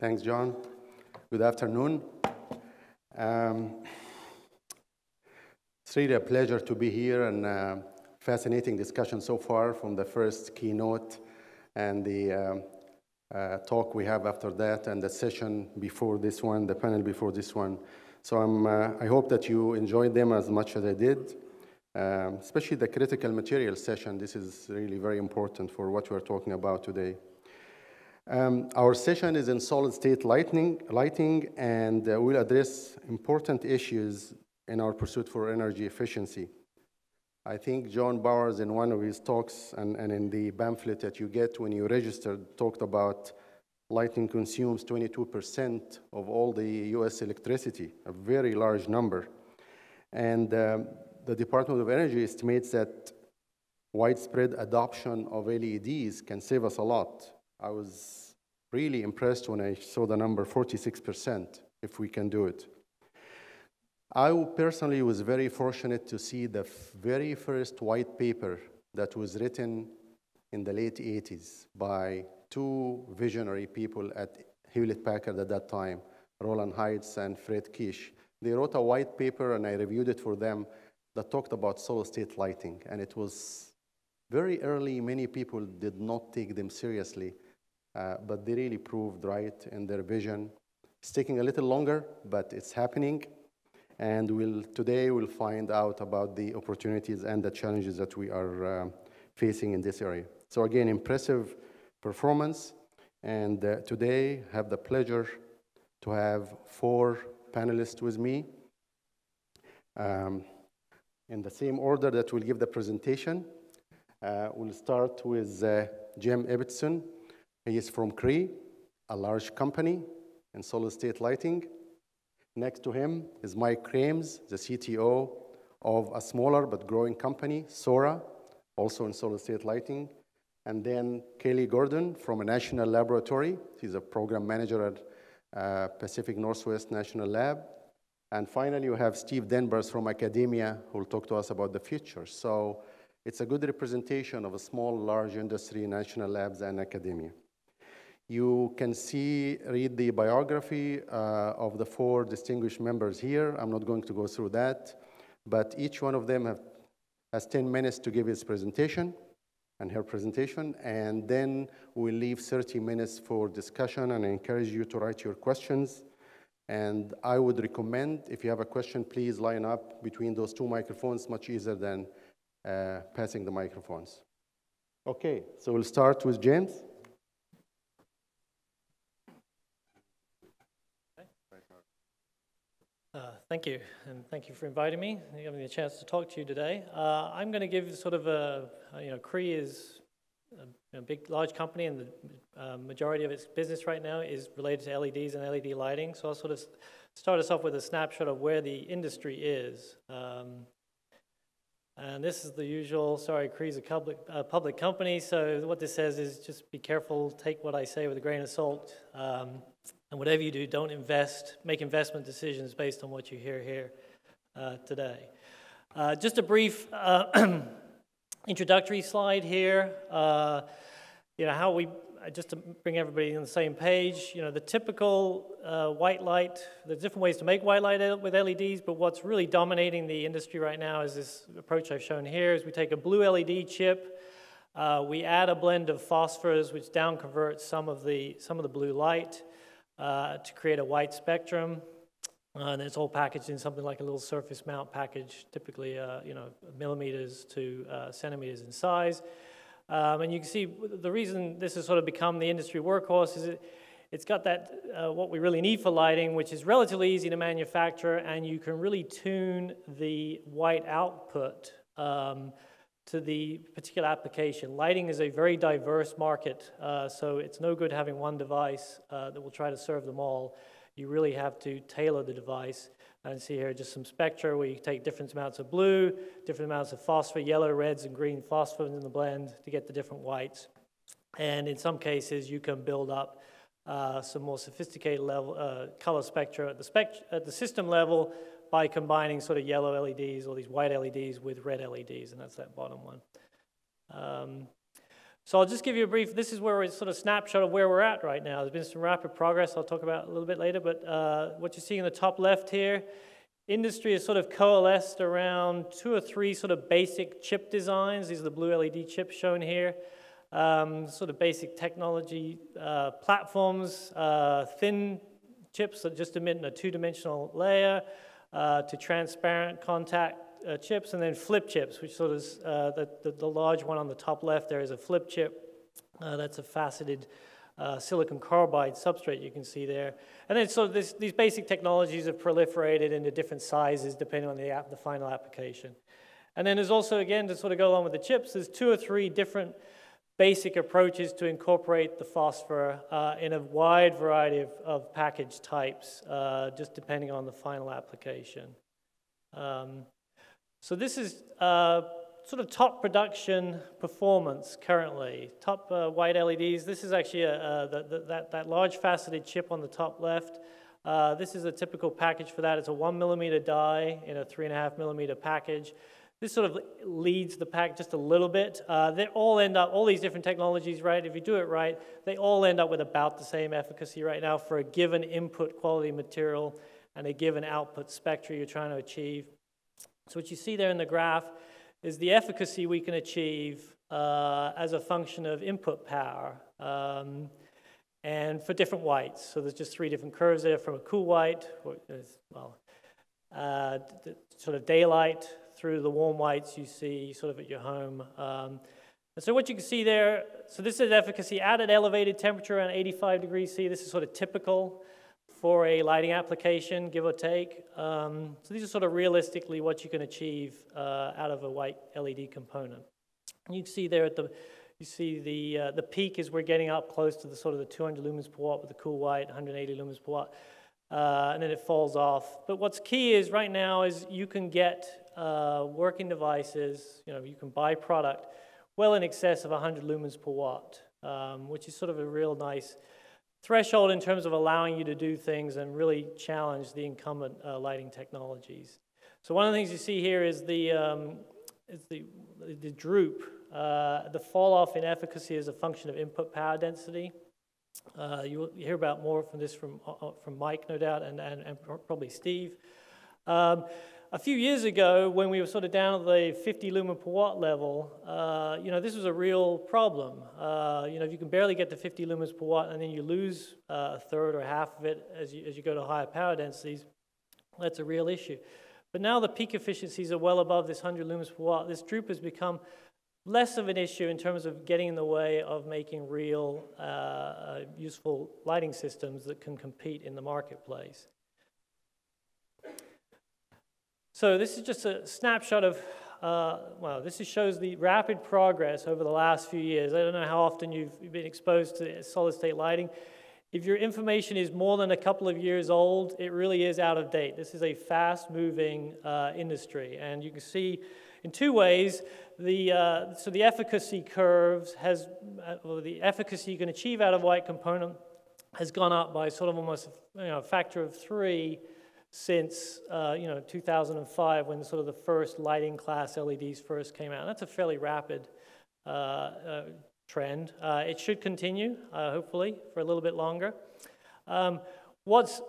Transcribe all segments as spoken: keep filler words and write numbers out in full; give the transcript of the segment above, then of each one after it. Thanks, John. Good afternoon. Um, it's really a pleasure to be here, and uh, fascinating discussion so far from the first keynote and the um, uh, talk we have after that, and the session before this one, the panel before this one. So I'm, uh, I hope that you enjoyed them as much as I did, um, especially the critical material session. This is really very important for what we're talking about today. Um, our session is in solid-state lighting, lighting, and uh, we'll address important issues in our pursuit for energy efficiency. I think John Bowers, in one of his talks and, and in the pamphlet that you get when you registered, talked about lighting consumes twenty-two percent of all the U S electricity, a very large number. And um, the Department of Energy estimates that widespread adoption of L E Ds can save us a lot. I was really impressed when I saw the number forty-six percent, if we can do it. I personally was very fortunate to see the very first white paper that was written in the late eighties by two visionary people at Hewlett-Packard at that time, Roland Haitz and Fred Kish. They wrote a white paper, and I reviewed it for them, that talked about solid-state lighting. And it was very early. Many people did not take them seriously. Uh, but they really proved right in their vision. It's taking a little longer, but it's happening. And we'll, today we'll find out about the opportunities and the challenges that we are uh, facing in this area. So again, impressive performance. And uh, today I have the pleasure to have four panelists with me um, in the same order that we'll give the presentation. Uh, we'll start with uh, Jim Ibbetson. He is from Cree, a large company in solid-state lighting. Next to him is Mike Krames, the C T O of a smaller but growing company, Soraa, also in solid-state lighting. And then Kelly Gordon from a national laboratory. She's a program manager at uh, Pacific Northwest National Lab. And finally, you have Steve DenBaars from academia, who will talk to us about the future. So it's a good representation of a small, large industry, national labs, and academia. You can see, read the biography uh, of the four distinguished members here. I'm not going to go through that, but each one of them have, has ten minutes to give his presentation and her presentation, and then we'll leave thirty minutes for discussion, and I encourage you to write your questions. And I would recommend, if you have a question, please line up between those two microphones, much easier than uh, passing the microphones. Okay, so we'll start with James. Uh, thank you, and thank you for inviting me and giving me a chance to talk to you today. Uh, I'm going to give sort of a, you know, Cree is a, a big, large company, and the uh, majority of its business right now is related to L E Ds and L E D lighting. So I'll sort of start us off with a snapshot of where the industry is. Um, and this is the usual, sorry, Cree's a public, uh, public company, so what this says is just be careful, take what I say with a grain of salt. Um, And whatever you do, don't invest, make investment decisions based on what you hear here uh, today. Uh, just a brief uh, introductory slide here. Uh, you know, how we, just to bring everybody on the same page, you know, the typical uh, white light, there's different ways to make white light with L E Ds, but what's really dominating the industry right now is this approach I've shown here, is we take a blue L E D chip, uh, we add a blend of phosphors, which down converts some of the, some of the blue light, Uh, to create a white spectrum, uh, and it's all packaged in something like a little surface mount package, typically uh, you know, millimeters to uh, centimeters in size. Um, and you can see the reason this has sort of become the industry workhorse is it, it's got that uh, what we really need for lighting, which is relatively easy to manufacture, and you can really tune the white output um, to the particular application. Lighting is a very diverse market, uh, so it's no good having one device uh, that will try to serve them all. You really have to tailor the device. And see here just some spectra where you take different amounts of blue, different amounts of phosphor, yellow, reds, and green phosphors in the blend to get the different whites. And in some cases, you can build up uh, some more sophisticated level uh, color spectra at the, spect- at the system level, by combining sort of yellow L E Ds or these white L E Ds with red L E Ds, and that's that bottom one. Um, So I'll just give you a brief, this is where we're sort of snapshot of where we're at right now. There's been some rapid progress I'll talk about a little bit later, but uh, what you're seeing in the top left here, industry has sort of coalesced around two or three sort of basic chip designs. These are the blue L E D chips shown here. Um, sort of basic technology uh, platforms, uh, thin chips that just emit in a two-dimensional layer uh, to transparent contact uh, chips, and then flip chips, which sort of is, uh, the, the, the large one on the top left there is a flip chip. Uh, that's a faceted uh, silicon carbide substrate you can see there. And then sort of this, these basic technologies have proliferated into different sizes depending on the, app, the final application. And then there's also, again, to sort of go along with the chips, there's two or three different basic approaches to incorporate the phosphor uh, in a wide variety of, of package types, uh, just depending on the final application. Um, so this is uh, sort of top production performance currently. Top uh, white L E Ds. This is actually a, a, the, the, that, that large faceted chip on the top left. Uh, this is a typical package for that. It's a one millimeter die in a three and a half millimeter package. This sort of leads the pack just a little bit. Uh, they all end up, all these different technologies, right, if you do it right, they all end up with about the same efficacy right now for a given input quality material and a given output spectra you're trying to achieve. So what you see there in the graph is the efficacy we can achieve uh, as a function of input power um, and for different whites. So there's just three different curves there from a cool white, or, well, uh, sort of daylight, through the warm whites you see sort of at your home. Um, and so what you can see there, so this is efficacy at an elevated temperature around eighty-five degrees C. This is sort of typical for a lighting application, give or take. Um, so these are sort of realistically what you can achieve uh, out of a white L E D component. And you can see there at the, you see the, uh, the peak is we're getting up close to the sort of the two hundred lumens per watt with the cool white, one hundred eighty lumens per watt, uh, and then it falls off. But what's key is right now is you can get Uh, working devices, you know, you can buy product well in excess of one hundred lumens per watt, um, which is sort of a real nice threshold in terms of allowing you to do things and really challenge the incumbent uh, lighting technologies. So one of the things you see here is the, um, is the, the droop, uh, the fall off in efficacy as a function of input power density. Uh, you will hear about more from this from, from Mike, no doubt, and, and, and probably Steve. Um, A few years ago, when we were sort of down at the fifty lumen per watt level, uh, you know, this was a real problem. Uh, you know, if you can barely get to fifty lumens per watt and then you lose uh, a third or half of it as you, as you go to higher power densities, that's a real issue. But now the peak efficiencies are well above this one hundred lumens per watt. This droop has become less of an issue in terms of getting in the way of making real uh, useful lighting systems that can compete in the marketplace. So this is just a snapshot of, uh, well, this shows the rapid progress over the last few years. I don't know how often you've been exposed to solid-state lighting. If your information is more than a couple of years old, it really is out of date. This is a fast-moving uh, industry, and you can see in two ways, the, uh, so the efficacy curves has, uh, well, the efficacy you can achieve out of white component has gone up by sort of almost you know, a factor of three since uh, you know two thousand five, when sort of the first lighting class L E Ds first came out. That's a fairly rapid uh, uh, trend. Uh, it should continue, uh, hopefully, for a little bit longer. Um, what's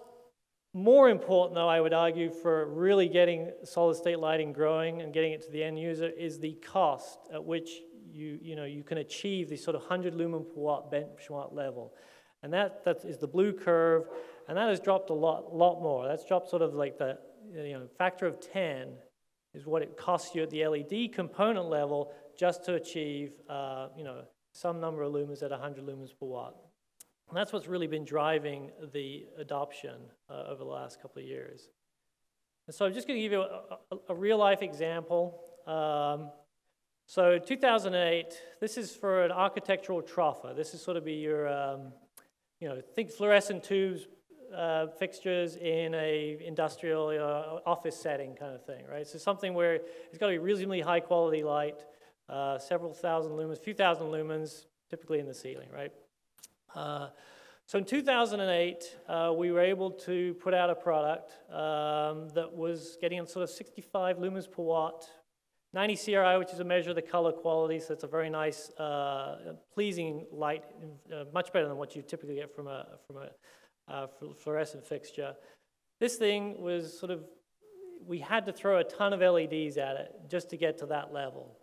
more important, though, I would argue, for really getting solid-state lighting growing and getting it to the end user is the cost at which you you know you can achieve the sort of one hundred lumen per watt benchmark level, and that that is the blue curve. And that has dropped a lot, lot more. That's dropped sort of like the you know, factor of ten is what it costs you at the L E D component level just to achieve uh, you know, some number of lumens at one hundred lumens per watt. And that's what's really been driving the adoption uh, over the last couple of years. And so I'm just going to give you a, a, a real-life example. Um, so two thousand eight, this is for an architectural troffer. This is sort of be your, um, you know, think fluorescent tubes, Uh, fixtures in a industrial uh, office setting kind of thing, right? So something where it's got to be reasonably high quality light, uh, several thousand lumens, few thousand lumens, typically in the ceiling, right? Uh, so in two thousand eight, uh, we were able to put out a product um, that was getting sort of sixty-five lumens per watt ninety C R I, which is a measure of the color quality, so it's a very nice, uh, pleasing light, uh, much better than what you typically get from a, from a uh, fluorescent fixture. This thing was sort of, we had to throw a ton of L E Ds at it just to get to that level.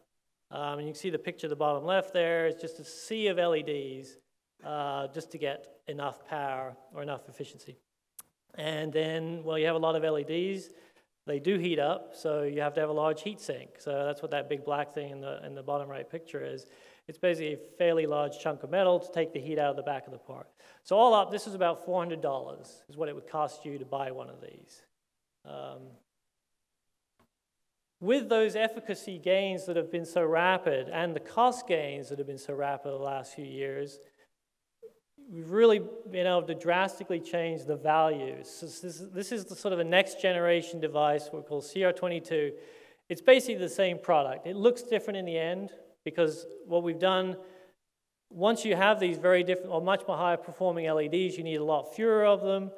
Um, and you can see the picture at the bottom left there, it's just a sea of L E Ds uh, just to get enough power or enough efficiency. And then, well, you have a lot of L E Ds. They do heat up, so you have to have a large heat sink. So that's what that big black thing in the, in the bottom right picture is. It's basically a fairly large chunk of metal to take the heat out of the back of the part. So all up, this is about four hundred dollars is what it would cost you to buy one of these. Um, with those efficacy gains that have been so rapid and the cost gains that have been so rapid the last few years, we've really been able to drastically change the values. So this, this is the sort of a next generation device we call C R twenty-two. It's basically the same product. It looks different in the end because what we've done, once you have these very different or much more higher performing L E Ds, you need a lot fewer of them.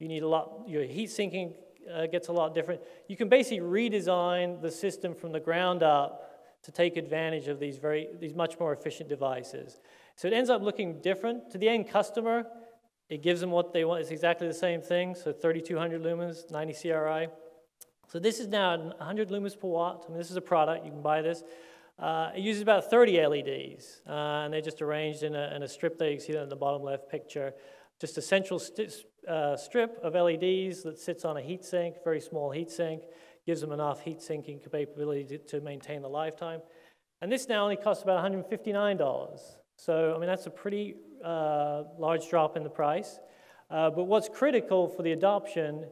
You need a lot, your heat sinking uh, gets a lot different. You can basically redesign the system from the ground up to take advantage of these very, these much more efficient devices. So it ends up looking different. To the end customer, it gives them what they want. It's exactly the same thing, so thirty-two hundred lumens, ninety C R I. So this is now one hundred lumens per watt. I mean, this is a product, you can buy this. Uh, it uses about thirty L E Ds, uh, and they're just arranged in a, in a strip there. You can see that in the bottom left picture. Just a central st uh, strip of L E Ds that sits on a heat sink, very small heat sink, gives them enough heat sinking capability to, to maintain the lifetime. And this now only costs about one hundred fifty-nine dollars. So, I mean, that's a pretty uh, large drop in the price. Uh, but what's critical for the adoption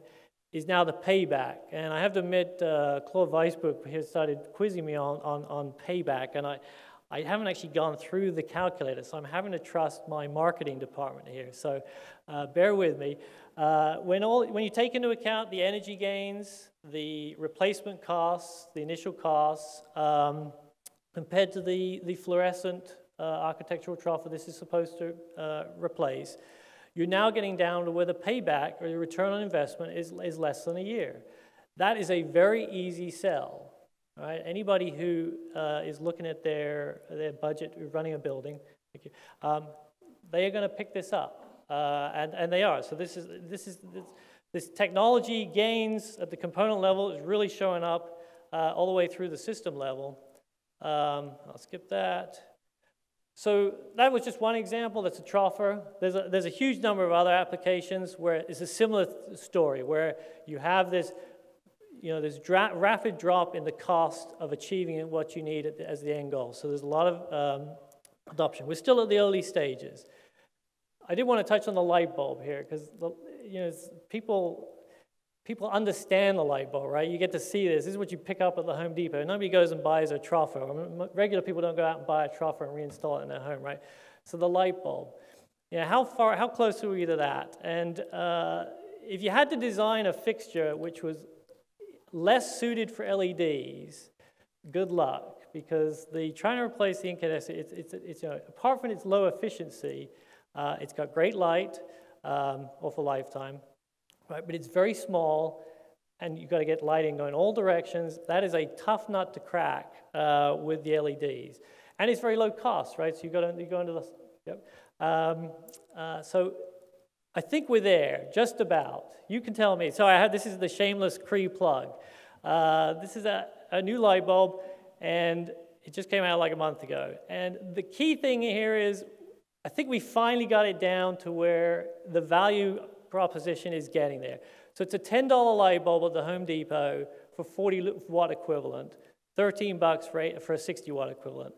is now the payback. And I have to admit, uh, Claude Weisbuch has started quizzing me on, on, on payback. And I, I haven't actually gone through the calculator, so I'm having to trust my marketing department here. So uh, bear with me. Uh, when, all, when you take into account the energy gains, the replacement costs, the initial costs, um, compared to the, the fluorescent Uh, architectural trough that this is supposed to uh, replace, you're now getting down to where the payback or the return on investment is, is less than a year. That is a very easy sell. Right? Anybody who uh, is looking at their, their budget running a building, thank you, um, they are going to pick this up, uh, and, and they are. So this, is, this, is, this, this technology gains at the component level is really showing up uh, all the way through the system level. Um, I'll skip that. So that was just one example. That's a trougher. There's a, there's a huge number of other applications where it's a similar story, where you have this, you know, this dra rapid drop in the cost of achieving what you need at the, as the end goal. So there's a lot of um, adoption. We're still at the early stages. I did want to touch on the light bulb here because, you know, people people understand the light bulb, right? You get to see this. This is what you pick up at the Home Depot. Nobody goes and buys a trougher. I mean, regular people don't go out and buy a trougher and reinstall it in their home, right? So the light bulb. Yeah, how far, how close are we to that? And uh, if you had to design a fixture which was less suited for L E Ds, good luck, because the trying to replace the incandescent, it's, it's, it's, you know, apart from its low efficiency, uh, it's got great light, um, or for lifetime. Right, but it's very small, and you've got to get lighting going all directions. That is a tough nut to crack uh, with the L E Ds, and it's very low cost, right? So you got to you go into the yep. Um, uh, so I think we're there, just about. You can tell me. So I had this is the shameless Cree plug. Uh, this is a, a new light bulb, and it just came out like a month ago. And the key thing here is, I think we finally got it down to where the value proposition is getting there. So it's a ten dollar light bulb at the Home Depot for forty watt equivalent, thirteen bucks for a, for a sixty watt equivalent.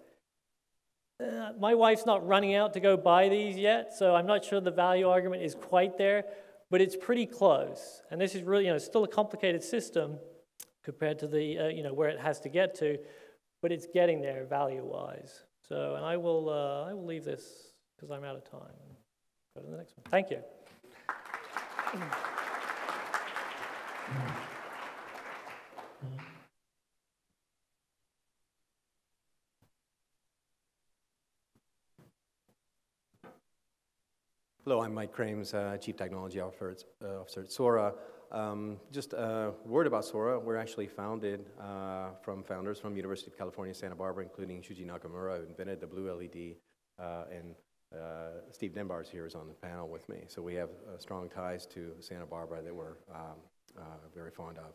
Uh, my wife's not running out to go buy these yet, so I'm not sure the value argument is quite there, but it's pretty close. And this is really, you know, still a complicated system compared to the, uh, you know, where it has to get to, but it's getting there value-wise. So, and I will, uh, I will leave this because I'm out of time. Go to the next one. Thank you. Hello, I'm Mike Krames, uh, Chief Technology Officer at, uh, Officer at Soraa. Um, just a word about Soraa. We're actually founded uh, from founders from University of California Santa Barbara, including Shuji Nakamura, who invented the blue L E D, uh, and uh, Steve DenBaars here is on the panel with me. So we have uh, strong ties to Santa Barbara that we're um, uh, very fond of.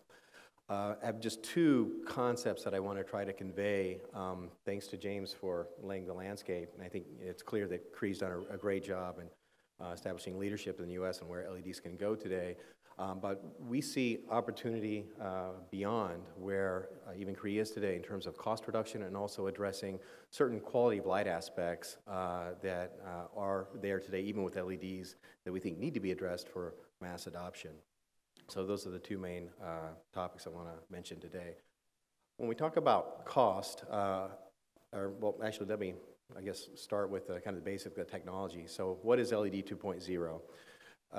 Uh, I have just two concepts that I want to try to convey. Um, thanks to James for laying the landscape, and I think it's clear that Cree's done a, a great job in uh, establishing leadership in the U S and where L E Ds can go today. Um, but we see opportunity uh, beyond where uh, even Cree is today in terms of cost reduction and also addressing certain quality of light aspects uh, that uh, are there today, even with L E Ds, that we think need to be addressed for mass adoption. So those are the two main uh, topics I want to mention today. When we talk about cost, uh, or well, actually let me, I guess, start with uh, kind of the basic of the technology. So what is L E D two point oh?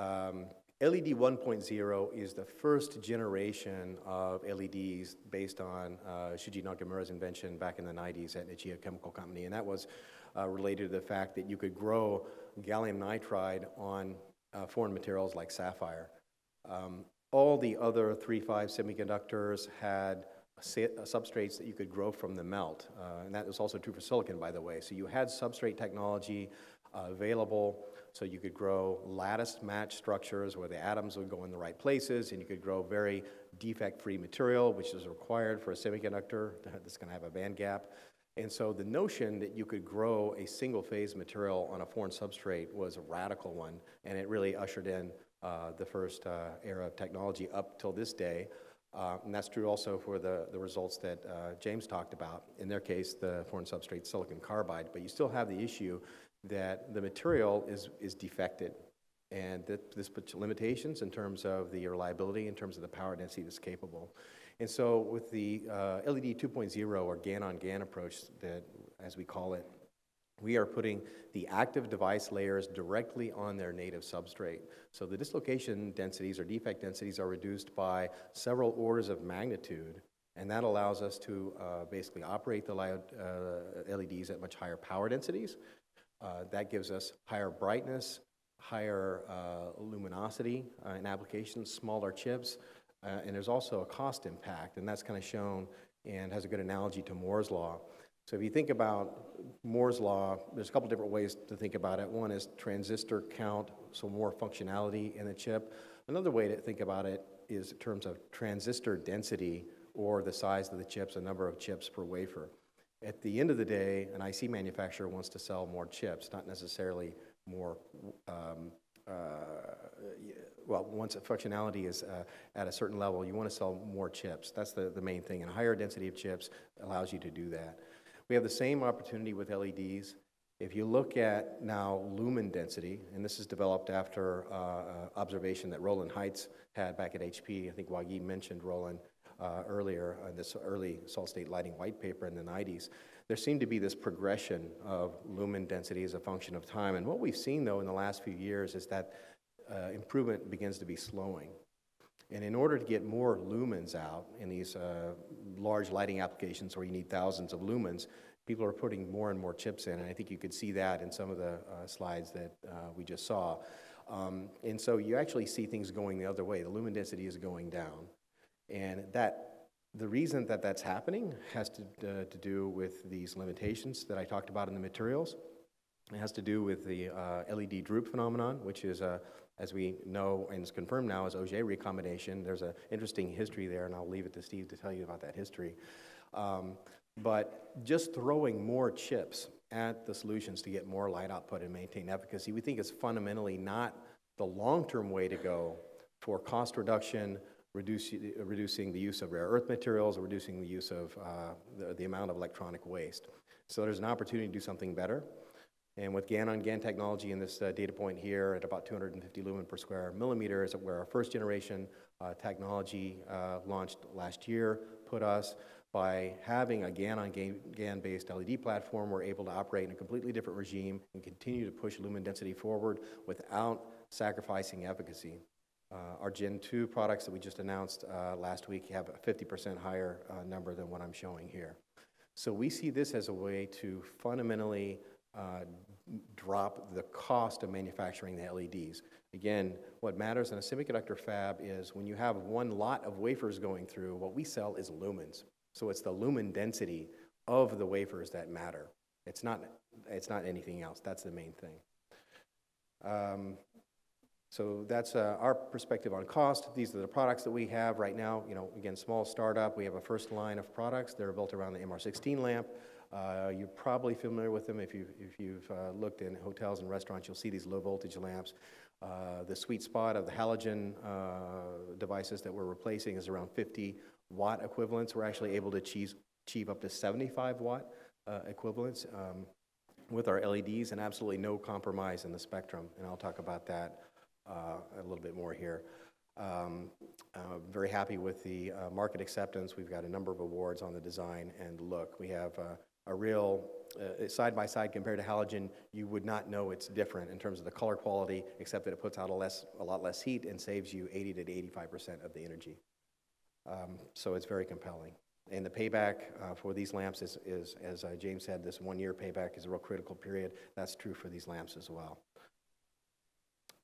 Um, L E D one point oh is the first generation of L E Ds based on uh, Shuji Nakamura's invention back in the nineties at Nichia Chemical Company, and that was uh, related to the fact that you could grow gallium nitride on uh, foreign materials like sapphire. Um, all the other three five semiconductors had substrates that you could grow from the melt, uh, and that was also true for silicon, by the way. So you had substrate technology uh, available. So you could grow lattice match structures where the atoms would go in the right places, and you could grow very defect-free material, which is required for a semiconductor that's going to have a band gap. And so the notion that you could grow a single-phase material on a foreign substrate was a radical one, and it really ushered in uh, the first uh, era of technology up till this day. Uh, and that's true also for the, the results that uh, James talked about. In their case, the foreign substrate silicon carbide, but you still have the issue that the material is, is defected, and that this puts limitations in terms of the reliability, in terms of the power density that's capable. And so with the uh, L E D two point oh or GAN-on-GAN approach, that, as we call it, we are putting the active device layers directly on their native substrate. So the dislocation densities or defect densities are reduced by several orders of magnitude, and that allows us to uh, basically operate the uh, L E Ds at much higher power densities. Uh, that gives us higher brightness, higher uh, luminosity uh, in applications, smaller chips, uh, and there's also a cost impact, and that's kind of shown and has a good analogy to Moore's Law. So if you think about Moore's Law, there's a couple different ways to think about it. One is transistor count, so more functionality in a chip. Another way to think about it is in terms of transistor density, or the size of the chips, the number of chips per wafer. At the end of the day, an I C manufacturer wants to sell more chips, not necessarily more, um, uh, well, once a functionality is uh, at a certain level, you want to sell more chips. That's the, the main thing, and a higher density of chips allows you to do that. We have the same opportunity with L E Ds. If you look at now lumen density, and this is developed after uh, observation that Roland Haitz had back at H P, I think Wagi mentioned Roland, Uh, earlier in this early solid-state lighting white paper in the nineties, there seemed to be this progression of lumen density as a function of time. And what we've seen, though, in the last few years is that uh, improvement begins to be slowing. And in order to get more lumens out in these uh, large lighting applications where you need thousands of lumens, people are putting more and more chips in. And I think you could see that in some of the uh, slides that uh, we just saw. Um, and so you actually see things going the other way. The lumen density is going down. And that the reason that that's happening has to, uh, to do with these limitations that I talked about in the materials. It has to do with the uh, L E D droop phenomenon, which is, uh, as we know and is confirmed now, is Auger recombination. There's an interesting history there, and I'll leave it to Steve to tell you about that history. Um, but just throwing more chips at the solutions to get more light output and maintain efficacy, we think is fundamentally not the long-term way to go for cost reduction, Reduce, reducing the use of rare earth materials, or reducing the use of uh, the, the amount of electronic waste. So there's an opportunity to do something better. And with GAN-on-GAN technology in this uh, data point here at about two hundred fifty lumen per square millimeter is where our first generation uh, technology uh, launched last year put us. By having a GAN-on-GAN based L E D platform, we're able to operate in a completely different regime and continue to push lumen density forward without sacrificing efficacy. Uh, our Gen two products that we just announced uh, last week have a fifty percent higher uh, number than what I'm showing here. So we see this as a way to fundamentally uh, drop the cost of manufacturing the L E Ds. Again, what matters in a semiconductor fab is when you have one lot of wafers going through, what we sell is lumens. So it's the lumen density of the wafers that matter. It's not, it's not anything else. That's the main thing. Um, so that's uh, our perspective on cost. These are the products that we have right now. You know, again, small startup. We have a first line of products. They're built around the M R sixteen lamp. Uh, you're probably familiar with them. If, you, if you've uh, looked in hotels and restaurants, you'll see these low voltage lamps. Uh, the sweet spot of the halogen uh, devices that we're replacing is around fifty watt equivalents. We're actually able to achieve, achieve up to seventy-five watt uh, equivalents um, with our L E Ds, and absolutely no compromise in the spectrum. And I'll talk about that uh, a little bit more here. Um, uh, very happy with the uh, market acceptance. We've got a number of awards on the design and look. We have uh, a real uh, side by side compared to halogen. You would not know it's different in terms of the color quality, except that it puts out a less, a lot less heat and saves you eighty to eighty-five percent of the energy. Um, so it's very compelling. And the payback uh, for these lamps is, is as uh, James said, this one year payback is a real critical period. That's true for these lamps as well.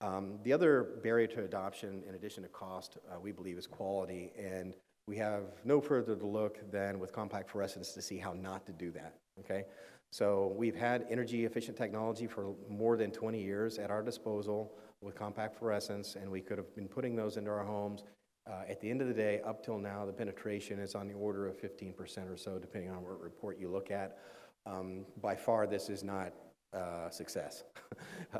Um, the other barrier to adoption, in addition to cost, uh, we believe is quality. And we have no further to look than with compact fluorescence to see how not to do that, okay? So we've had energy efficient technology for more than twenty years at our disposal with compact fluorescence, and we could have been putting those into our homes. Uh, at the end of the day, up till now, the penetration is on the order of fifteen percent or so, depending on what report you look at. Um, by far, this is not uh, success. uh,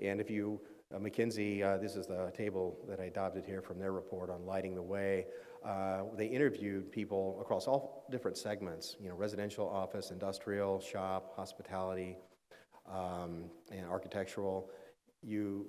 and if you, uh, McKinsey, uh, this is the table that I adopted here from their report on lighting the way. Uh, they interviewed people across all different segments, you know, residential, office, industrial, shop, hospitality, um, and architectural. You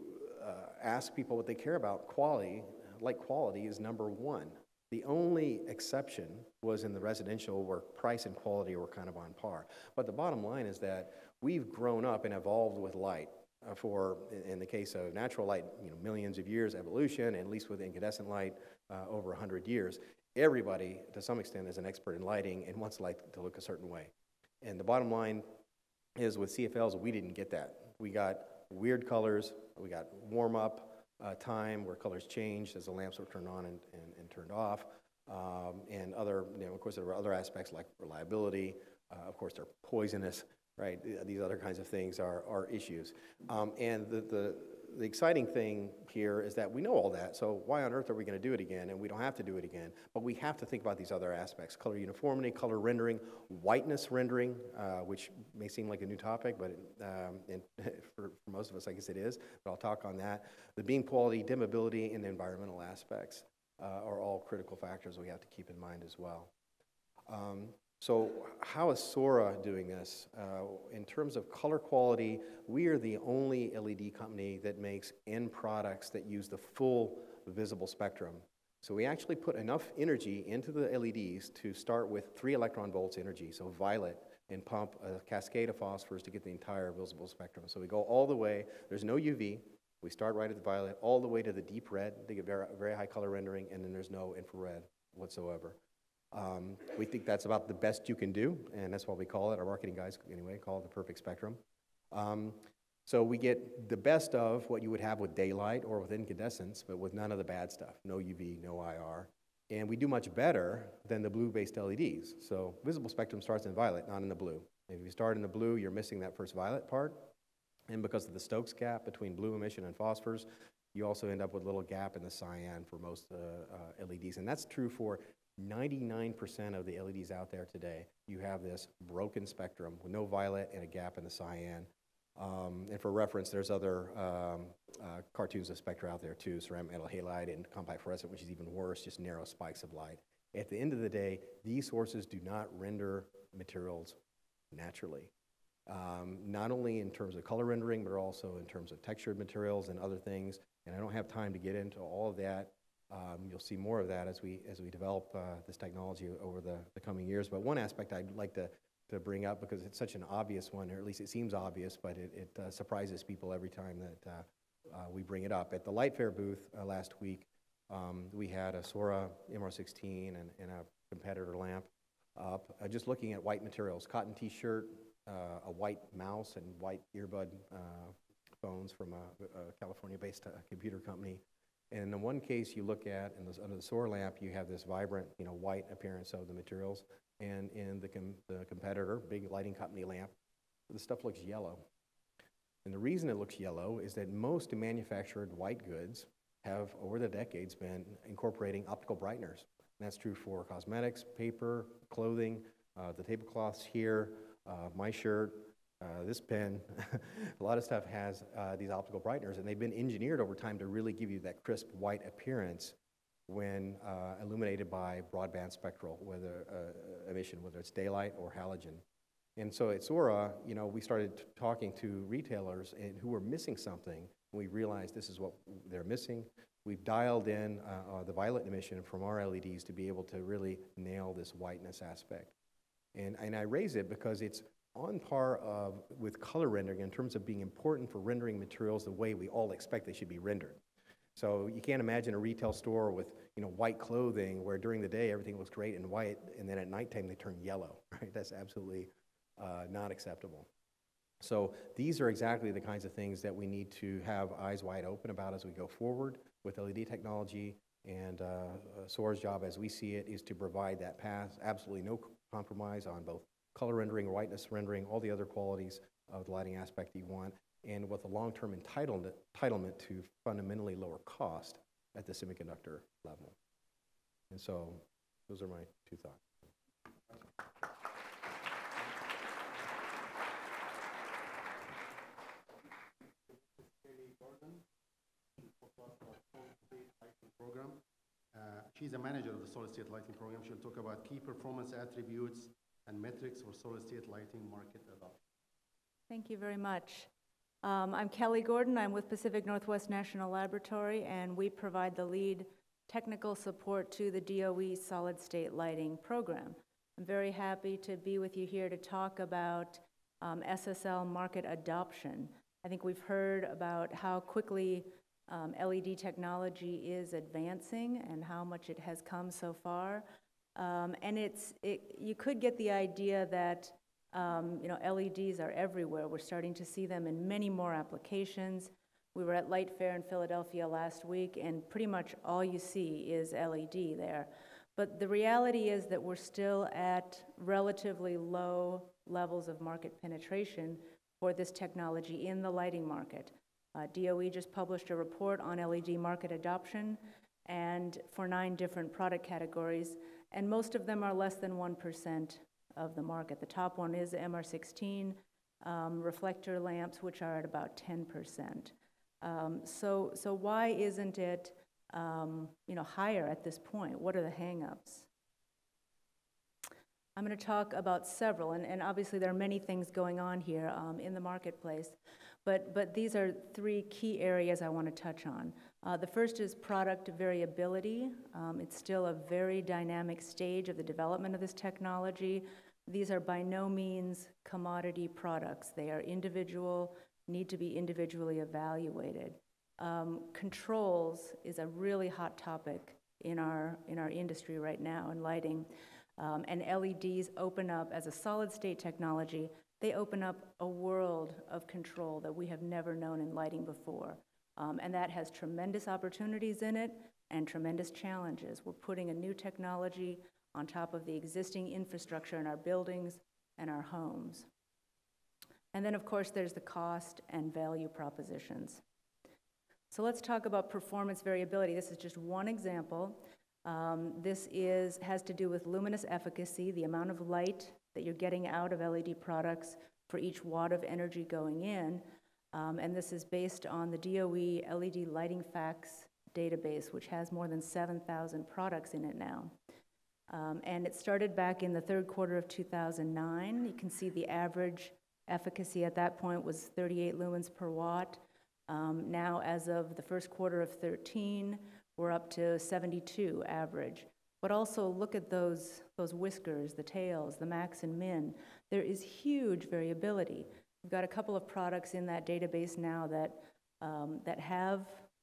uh, ask people what they care about. Quality, light quality is number one. The only exception was in the residential where price and quality were kind of on par. But the bottom line is that we've grown up and evolved with light. Uh, for, in the case of natural light, you know, millions of years evolution, and at least with incandescent light, uh, over one hundred years. Everybody, to some extent, is an expert in lighting and wants light to look a certain way. And the bottom line is with C F Ls, we didn't get that. We got weird colors, we got warm-up uh, time where colors changed as the lamps were turned on and, and, and turned off. Um, and other, you know, of course, there were other aspects like reliability. Uh, of course, they're poisonous. Right, these other kinds of things are, are issues. Um, and the, the, the exciting thing here is that we know all that, so why on earth are we gonna do it again? And we don't have to do it again, but we have to think about these other aspects: color uniformity, color rendering, whiteness rendering, uh, which may seem like a new topic, but um, and for, for most of us, I guess it is, but I'll talk on that. The beam quality, dimmability, and the environmental aspects uh, are all critical factors we have to keep in mind as well. Um, So how is Soraa doing this? Uh, in terms of color quality, we are the only L E D company that makes end products that use the full visible spectrum. So we actually put enough energy into the L E Ds to start with three electron volts energy, so violet, and pump a cascade of phosphors to get the entire visible spectrum. So we go all the way, there's no U V, we start right at the violet, all the way to the deep red, they get very, very high color rendering, and then there's no infrared whatsoever. Um, we think that's about the best you can do, and that's why we call it, our marketing guys anyway, call it the perfect spectrum. Um, so we get the best of what you would have with daylight or with incandescence, but with none of the bad stuff, no U V, no I R. And we do much better than the blue-based L E Ds. So visible spectrum starts in violet, not in the blue. If you start in the blue, you're missing that first violet part. And because of the Stokes gap between blue emission and phosphors, you also end up with a little gap in the cyan for most uh, uh, L E Ds. And that's true for ninety-nine percent of the L E Ds out there today. You have this broken spectrum with no violet and a gap in the cyan. Um, and for reference, there's other um, uh, cartoons of spectra out there too, ceramic metal halide and compact fluorescent, which is even worse, just narrow spikes of light. At the end of the day, these sources do not render materials naturally. Um, not only in terms of color rendering, but also in terms of textured materials and other things. And I don't have time to get into all of that. Um, you'll see more of that as we, as we develop uh, this technology over the, the coming years. But one aspect I'd like to, to bring up, because it's such an obvious one, or at least it seems obvious, but it, it uh, surprises people every time that uh, uh, we bring it up. At the Light Fair booth uh, last week, um, we had a Soraa M R sixteen and, and a competitor lamp up, uh, just looking at white materials, cotton t-shirt, uh, a white mouse and white earbud uh, phones from a, a California-based uh, computer company. And in the one case you look at, in this, under the Soraa lamp, you have this vibrant, you know, white appearance of the materials. And in the, com the competitor, big lighting company lamp, the stuff looks yellow. And the reason it looks yellow is that most manufactured white goods have, over the decades, been incorporating optical brighteners. And that's true for cosmetics, paper, clothing, uh, the tablecloths here, uh, my shirt, uh, this pen. A lot of stuff has uh, these optical brighteners, and they've been engineered over time to really give you that crisp white appearance when uh, illuminated by broadband spectral whether, uh, emission, whether it's daylight or halogen. And so at Soraa, you know, we started talking to retailers and who were missing something. We realized this is what they're missing. We've dialed in uh, uh, the violet emission from our L E Ds to be able to really nail this whiteness aspect. And, and I raise it because it's on par of, with color rendering in terms of being important for rendering materials the way we all expect they should be rendered. So you can't imagine a retail store with, you know, white clothing where during the day everything looks great and white, and then at nighttime they turn yellow, right? That's absolutely uh, not acceptable. So these are exactly the kinds of things that we need to have eyes wide open about as we go forward with L E D technology, and uh, Sora's job as we see it is to provide that path, absolutely no compromise on both color rendering, whiteness rendering, all the other qualities of the lighting aspect that you want, and with a long-term entitlement, entitlement to fundamentally lower cost at the semiconductor level. And so those are my two thoughts. Kelly Gordon, program. Uh, she's a manager of the solid-state lighting program. She'll talk about key performance attributes and metrics for solid-state lighting market adoption. Thank you very much. Um, I'm Kelly Gordon. I'm with Pacific Northwest National Laboratory, and we provide the lead technical support to the D O E solid-state lighting program. I'm very happy to be with you here to talk about um, S S L market adoption. I think we've heard about how quickly um, L E D technology is advancing and how much it has come so far. Um, and it's, it, you could get the idea that Um, you know, L E Ds are everywhere. We're starting to see them in many more applications. We were at Light Fair in Philadelphia last week, and pretty much all you see is L E D there. But the reality is that we're still at relatively low levels of market penetration for this technology in the lighting market. Uh, D O E just published a report on L E D market adoption, and for nine different product categories, and most of them are less than one percent of the market. The top one is M R sixteen um, reflector lamps, which are at about ten percent. Um, so, so why isn't it um, you know, higher at this point? What are the hangups? I'm going to talk about several, and, and obviously there are many things going on here um, in the marketplace, but, but these are three key areas I want to touch on. Uh, the first is product variability. Um, it's still a very dynamic stage of the development of this technology. These are by no means commodity products. They are individual, need to be individually evaluated. Um, controls is a really hot topic in our, in our industry right now in lighting. Um, and L E Ds open up, as a solid-state technology, they open up a world of control that we have never known in lighting before. Um, and that has tremendous opportunities in it and tremendous challenges. We're putting a new technology on top of the existing infrastructure in our buildings and our homes. And then, of course, there's the cost and value propositions. So let's talk about performance variability. This is just one example. Um, this is, has to do with luminous efficacy, the amount of light that you're getting out of L E D products for each watt of energy going in. Um, and this is based on the D O E L E D lighting facts database, which has more than seven thousand products in it now. Um, and it started back in the third quarter of two thousand nine. You can see the average efficacy at that point was thirty-eight lumens per watt. Um, now, as of the first quarter of thirteen, we're up to seventy-two average. But also look at those, those whiskers, the tails, the max and min. There is huge variability. We've got a couple of products in that database now that, um, that have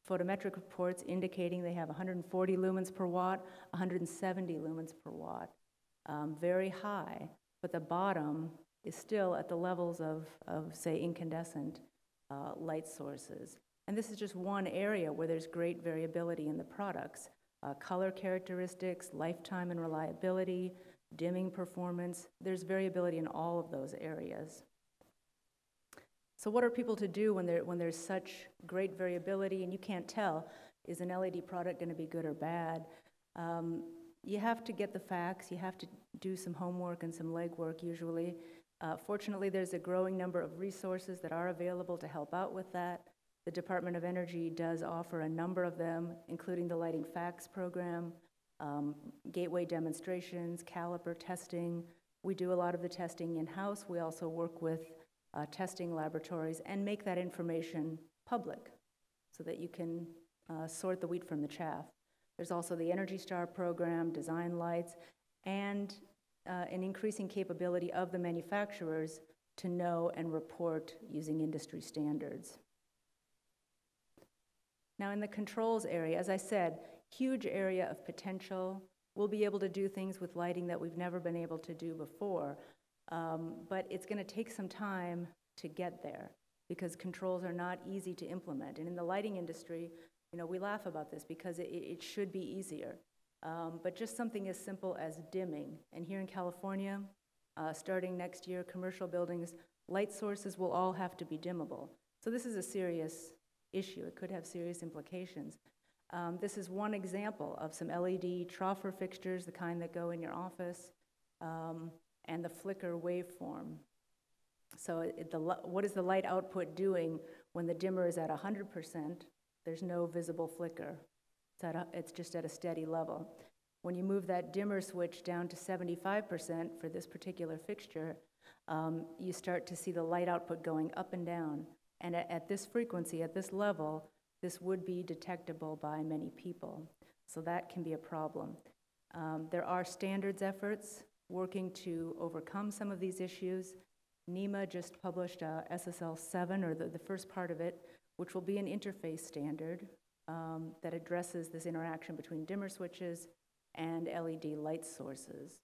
photometric reports indicating they have one hundred forty lumens per watt, one hundred seventy lumens per watt, um, very high. But the bottom is still at the levels of, of say, incandescent uh, light sources. And this is just one area where there's great variability in the products. Uh, color characteristics, lifetime and reliability, dimming performance. There's variability in all of those areas. So what are people to do when, when there's such great variability and you can't tell, is an L E D product going to be good or bad? Um, you have to get the facts. You have to do some homework and some legwork usually. Uh, fortunately, there's a growing number of resources that are available to help out with that. The Department of Energy does offer a number of them, including the Lighting Facts Program, um, gateway demonstrations, caliper testing. We do a lot of the testing in-house. We also work with Uh, testing laboratories and make that information public so that you can uh, sort the wheat from the chaff. There's also the Energy Star program, design lights, and uh, an increasing capability of the manufacturers to know and report using industry standards. Now in the controls area, as I said, huge area of potential. We'll be able to do things with lighting that we've never been able to do before. Um, but it's going to take some time to get there because controls are not easy to implement. And in the lighting industry, you know, we laugh about this because it, it should be easier. Um, but just something as simple as dimming. And here in California, uh, starting next year, commercial buildings, light sources will all have to be dimmable. So this is a serious issue. It could have serious implications. Um, this is one example of some L E D troffer fixtures, the kind that go in your office. Um, and the flicker waveform. So it, the, what is the light output doing when the dimmer is at one hundred percent? There's no visible flicker. It's, at a, it's just at a steady level. When you move that dimmer switch down to seventy-five percent for this particular fixture, um, you start to see the light output going up and down. And at, at this frequency, at this level, this would be detectable by many people. So that can be a problem. Um, there are standards efforts working to overcome some of these issues. NEMA just published uh, S S L seven, or the, the first part of it, which will be an interface standard um, that addresses this interaction between dimmer switches and L E D light sources.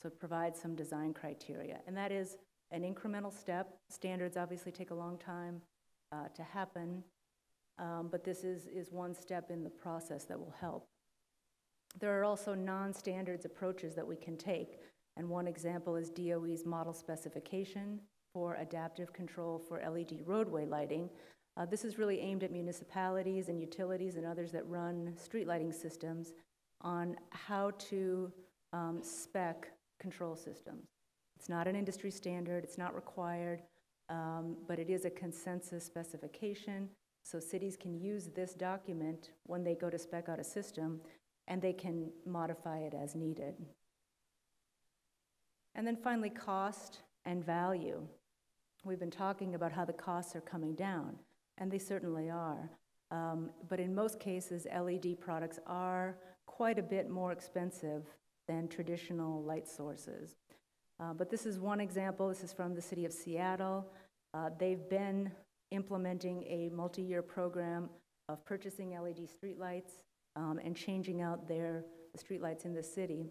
So it provides some design criteria. And that is an incremental step. Standards obviously take a long time uh, to happen, um, but this is, is one step in the process that will help. There are also non-standards approaches that we can take. And one example is D O E's model specification for adaptive control for L E D roadway lighting. Uh, this is really aimed at municipalities and utilities and others that run street lighting systems on how to um, spec control systems. It's not an industry standard, it's not required, um, but it is a consensus specification. So cities can use this document when they go to spec out a system, and they can modify it as needed. And then finally, cost and value. We've been talking about how the costs are coming down, and they certainly are. Um, but in most cases, L E D products are quite a bit more expensive than traditional light sources. Uh, but this is one example. This is from the city of Seattle. Uh, they've been implementing a multi-year program of purchasing L E D streetlights um, and changing out their streetlights in the city.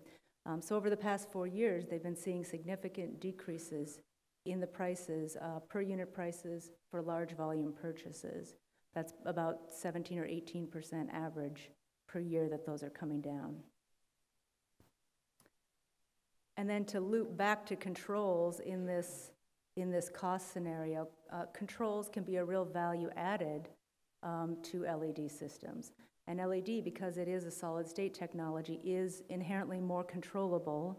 Um, so over the past four years, they've been seeing significant decreases in the prices, uh, per unit prices for large volume purchases. That's about seventeen or eighteen percent average per year that those are coming down. And then to loop back to controls in this, in this cost scenario, uh, controls can be a real value added um, to L E D systems. And L E D, because it is a solid-state technology, is inherently more controllable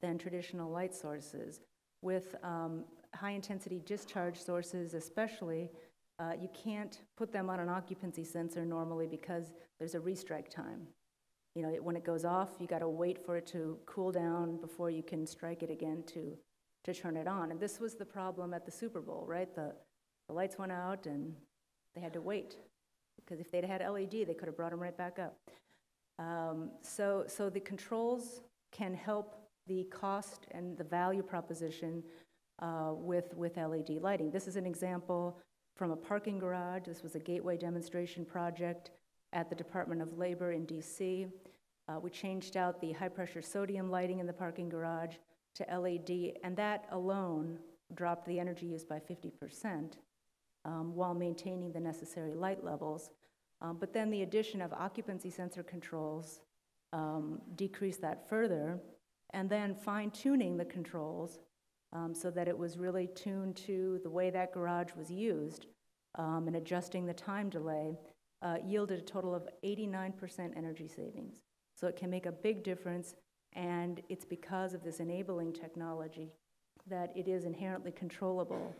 than traditional light sources. With um, high-intensity discharge sources especially, uh, you can't put them on an occupancy sensor normally because there's a restrike time. You know, it, when it goes off, you got to wait for it to cool down before you can strike it again to, to turn it on. And this was the problem at the Super Bowl, right? The, the lights went out and they had to wait. Because if they'd had L E D, they could have brought them right back up. Um, so, so the controls can help the cost and the value proposition uh, with, with L E D lighting. This is an example from a parking garage. This was a gateway demonstration project at the Department of Labor in D C. Uh, we changed out the high pressure sodium lighting in the parking garage to L E D, and that alone dropped the energy use by fifty percent um, while maintaining the necessary light levels. Um, but then the addition of occupancy sensor controls um, decreased that further, and then fine-tuning the controls um, so that it was really tuned to the way that garage was used um, and adjusting the time delay uh, yielded a total of eighty-nine percent energy savings. So it can make a big difference, and it's because of this enabling technology that it is inherently controllable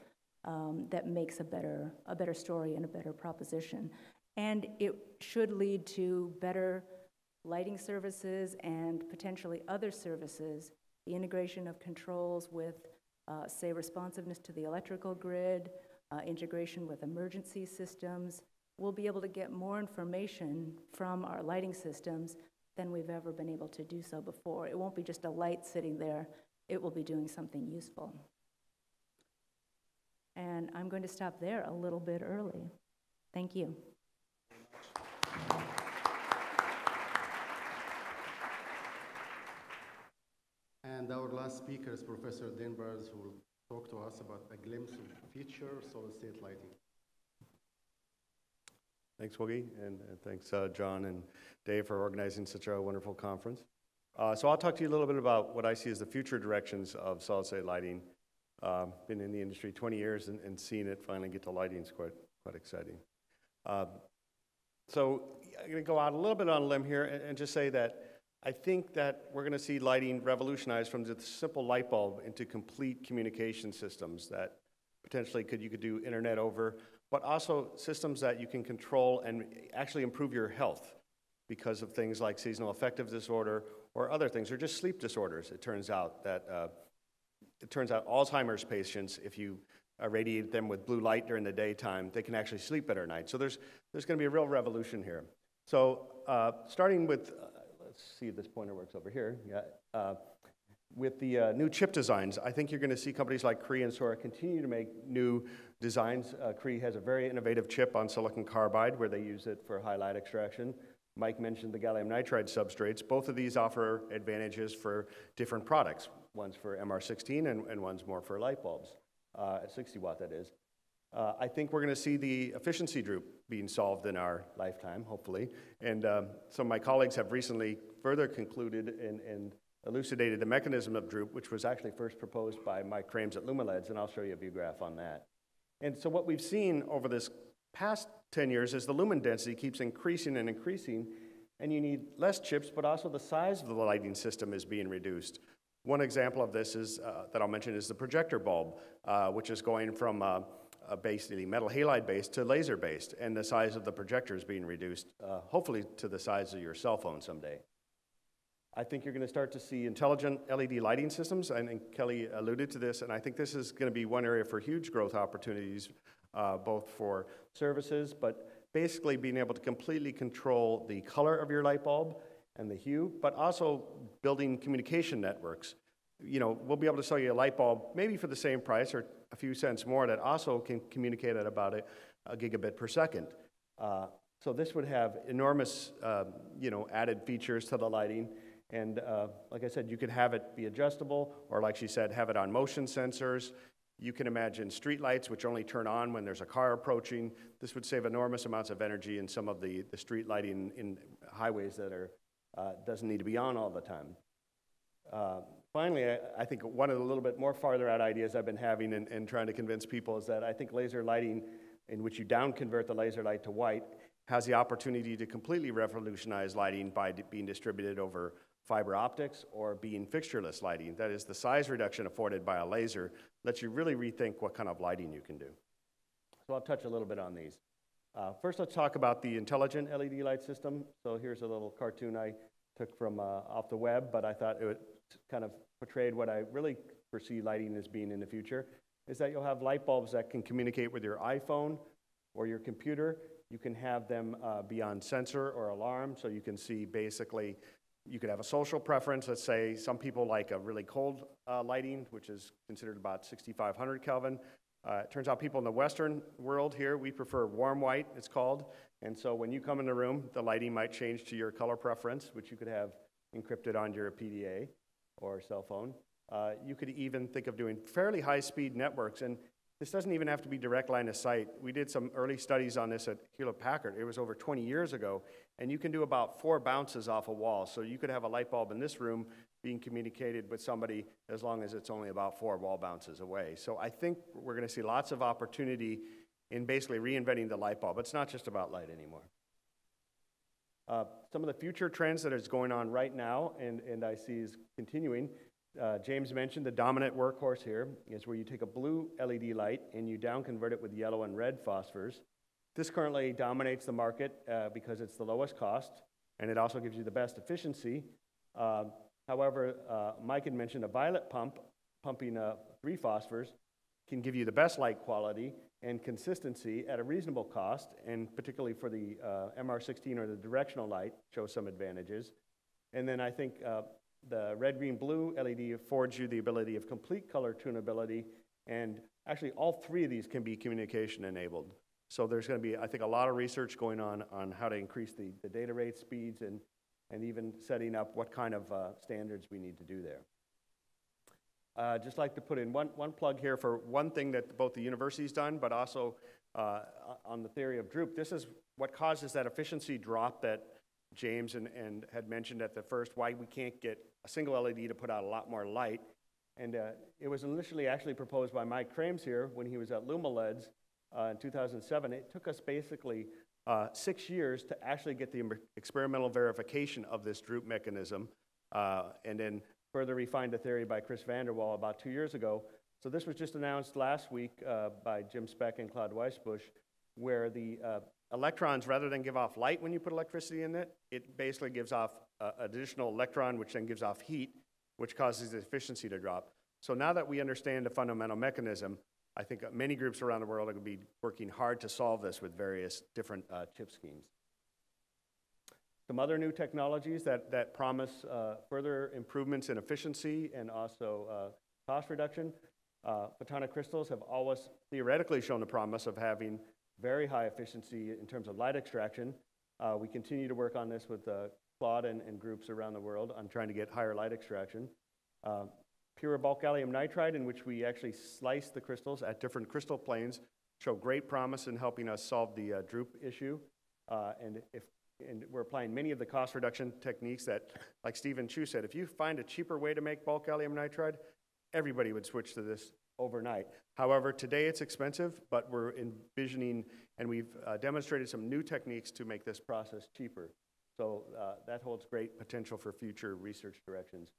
um, that makes a better, a better story and a better proposition. And it should lead to better lighting services and potentially other services, the integration of controls with, uh, say, responsiveness to the electrical grid, uh, integration with emergency systems. We'll be able to get more information from our lighting systems than we've ever been able to do so before. It won't be just a light sitting there. It will be doing something useful. And I'm going to stop there a little bit early. Thank you. And our last speaker is Professor DenBaars, who will talk to us about a glimpse of the future of solid-state lighting. Thanks, Woogie, and, and thanks, uh, John and Dave, for organizing such a wonderful conference. Uh, so I'll talk to you a little bit about what I see as the future directions of solid-state lighting. Uh, been in the industry twenty years and, and seeing it finally get to lighting is quite, quite exciting. Uh, so I'm going to go out a little bit on a limb here and, and just say that I think that we're going to see lighting revolutionized from just simple light bulb into complete communication systems that potentially could, you could do internet over, but also systems that you can control and actually improve your health because of things like seasonal affective disorder or other things, or just sleep disorders. It turns out that uh, it turns out Alzheimer's patients, if you irradiate them with blue light during the daytime, they can actually sleep better at night. So there's there's going to be a real revolution here. So uh, starting with uh, let's see if this pointer works over here. Yeah. Uh, with the uh, new chip designs, I think you're going to see companies like Cree and Soraa continue to make new designs. Uh, Cree has a very innovative chip on silicon carbide where they use it for high light extraction. Mike mentioned the gallium nitride substrates. Both of these offer advantages for different products. One's for M R sixteen and, and one's more for light bulbs, uh, at sixty watt that is. Uh, I think we're going to see the efficiency droop being solved in our lifetime, hopefully. And um, some of my colleagues have recently further concluded and, and elucidated the mechanism of droop, which was actually first proposed by Mike Krames at Lumileds, and I'll show you a view graph on that. And so what we've seen over this past ten years is the lumen density keeps increasing and increasing, and you need less chips, but also the size of the lighting system is being reduced. One example of this is, uh, that I'll mention is the projector bulb, uh, which is going from uh, Uh, basically metal halide based to laser based, and the size of the projector is being reduced, uh, hopefully to the size of your cell phone someday. I think you're going to start to see intelligent L E D lighting systems, and, and Kelly alluded to this, and I think this is going to be one area for huge growth opportunities, uh, both for services, but basically being able to completely control the color of your light bulb and the hue, but also building communication networks. You know, we'll be able to sell you a light bulb maybe for the same price or a few cents more that also can communicate at about a, a gigabit per second. Uh, so this would have enormous, uh, you know, added features to the lighting. And uh, like I said, you could have it be adjustable, or like she said, have it on motion sensors. You can imagine street lights, which only turn on when there's a car approaching. This would save enormous amounts of energy in some of the, the street lighting in highways that are uh, doesn't need to be on all the time. Uh, Finally, I, I think one of the little bit more farther out ideas I've been having and, and trying to convince people is that I think laser lighting, in which you down convert the laser light to white, has the opportunity to completely revolutionize lighting by being distributed over fiber optics or being fixtureless lighting. That is, the size reduction afforded by a laser lets you really rethink what kind of lighting you can do. So I'll touch a little bit on these. Uh, first, let's talk about the intelligent L E D light system. So here's a little cartoon I took from uh, off the web, but I thought it would kind of portrayed what I really foresee lighting as being in the future, is that you'll have light bulbs that can communicate with your iPhone or your computer. You can have them uh, be on sensor or alarm, so you can see basically, you could have a social preference. Let's say some people like a really cold uh, lighting, which is considered about sixty-five hundred Kelvin. Uh, it turns out people in the Western world here, we prefer warm white, it's called. And so when you come in the room, the lighting might change to your color preference, which you could have encrypted on your P D A or cell phone. Uh, you could even think of doing fairly high-speed networks, and this doesn't even have to be direct line of sight. We did some early studies on this at Hewlett-Packard. It was over twenty years ago, and you can do about four bounces off a wall, so you could have a light bulb in this room being communicated with somebody as long as it's only about four wall bounces away. So I think we're going to see lots of opportunity in basically reinventing the light bulb. It's not just about light anymore. Uh, some of the future trends that is going on right now, and, and I see is continuing. Uh, James mentioned the dominant workhorse here is where you take a blue L E D light and you down convert it with yellow and red phosphors. This currently dominates the market uh, because it's the lowest cost, and it also gives you the best efficiency. Uh, However, uh, Mike had mentioned a violet pump, pumping uh, three phosphors, can give you the best light quality and consistency at a reasonable cost, and particularly for the uh, M R sixteen or the directional light, shows some advantages. And then I think uh, the red, green, blue L E D affords you the ability of complete color tunability, and actually all three of these can be communication enabled. So there's going to be, I think, a lot of research going on on how to increase the, the data rate speeds and and even setting up what kind of uh, standards we need to do there. Uh, just like to put in one, one plug here for one thing that both the university's done, but also uh, on the theory of droop. This is what causes that efficiency drop that James and, and had mentioned at the first, why we can't get a single L E D to put out a lot more light. And uh, it was initially actually proposed by Mike Krames here when he was at Lumileds uh, in two thousand seven. It took us basically Uh, six years to actually get the experimental verification of this droop mechanism, uh, and then further refined the theory by Chris Vanderwall about two years ago. So this was just announced last week uh, by Jim Speck and Claude Weisbuch, where the uh, electrons, rather than give off light when you put electricity in it, it basically gives off uh, additional electron, which then gives off heat, which causes the efficiency to drop. So now that we understand the fundamental mechanism, I think many groups around the world are going to be working hard to solve this with various different uh, chip schemes. Some other new technologies that, that promise uh, further improvements in efficiency and also uh, cost reduction. Uh, photonic crystals have always theoretically shown the promise of having very high efficiency in terms of light extraction. Uh, we continue to work on this with uh, Claude and, and groups around the world on trying to get higher light extraction. Uh, Pure bulk gallium nitride, in which we actually slice the crystals at different crystal planes, show great promise in helping us solve the uh, droop issue. Uh, and, if, and we're applying many of the cost reduction techniques that, like Stephen Chu said, if you find a cheaper way to make bulk gallium nitride, everybody would switch to this overnight. However, today it's expensive, but we're envisioning, and we've uh, demonstrated some new techniques to make this process cheaper. So uh, that holds great potential for future research directions.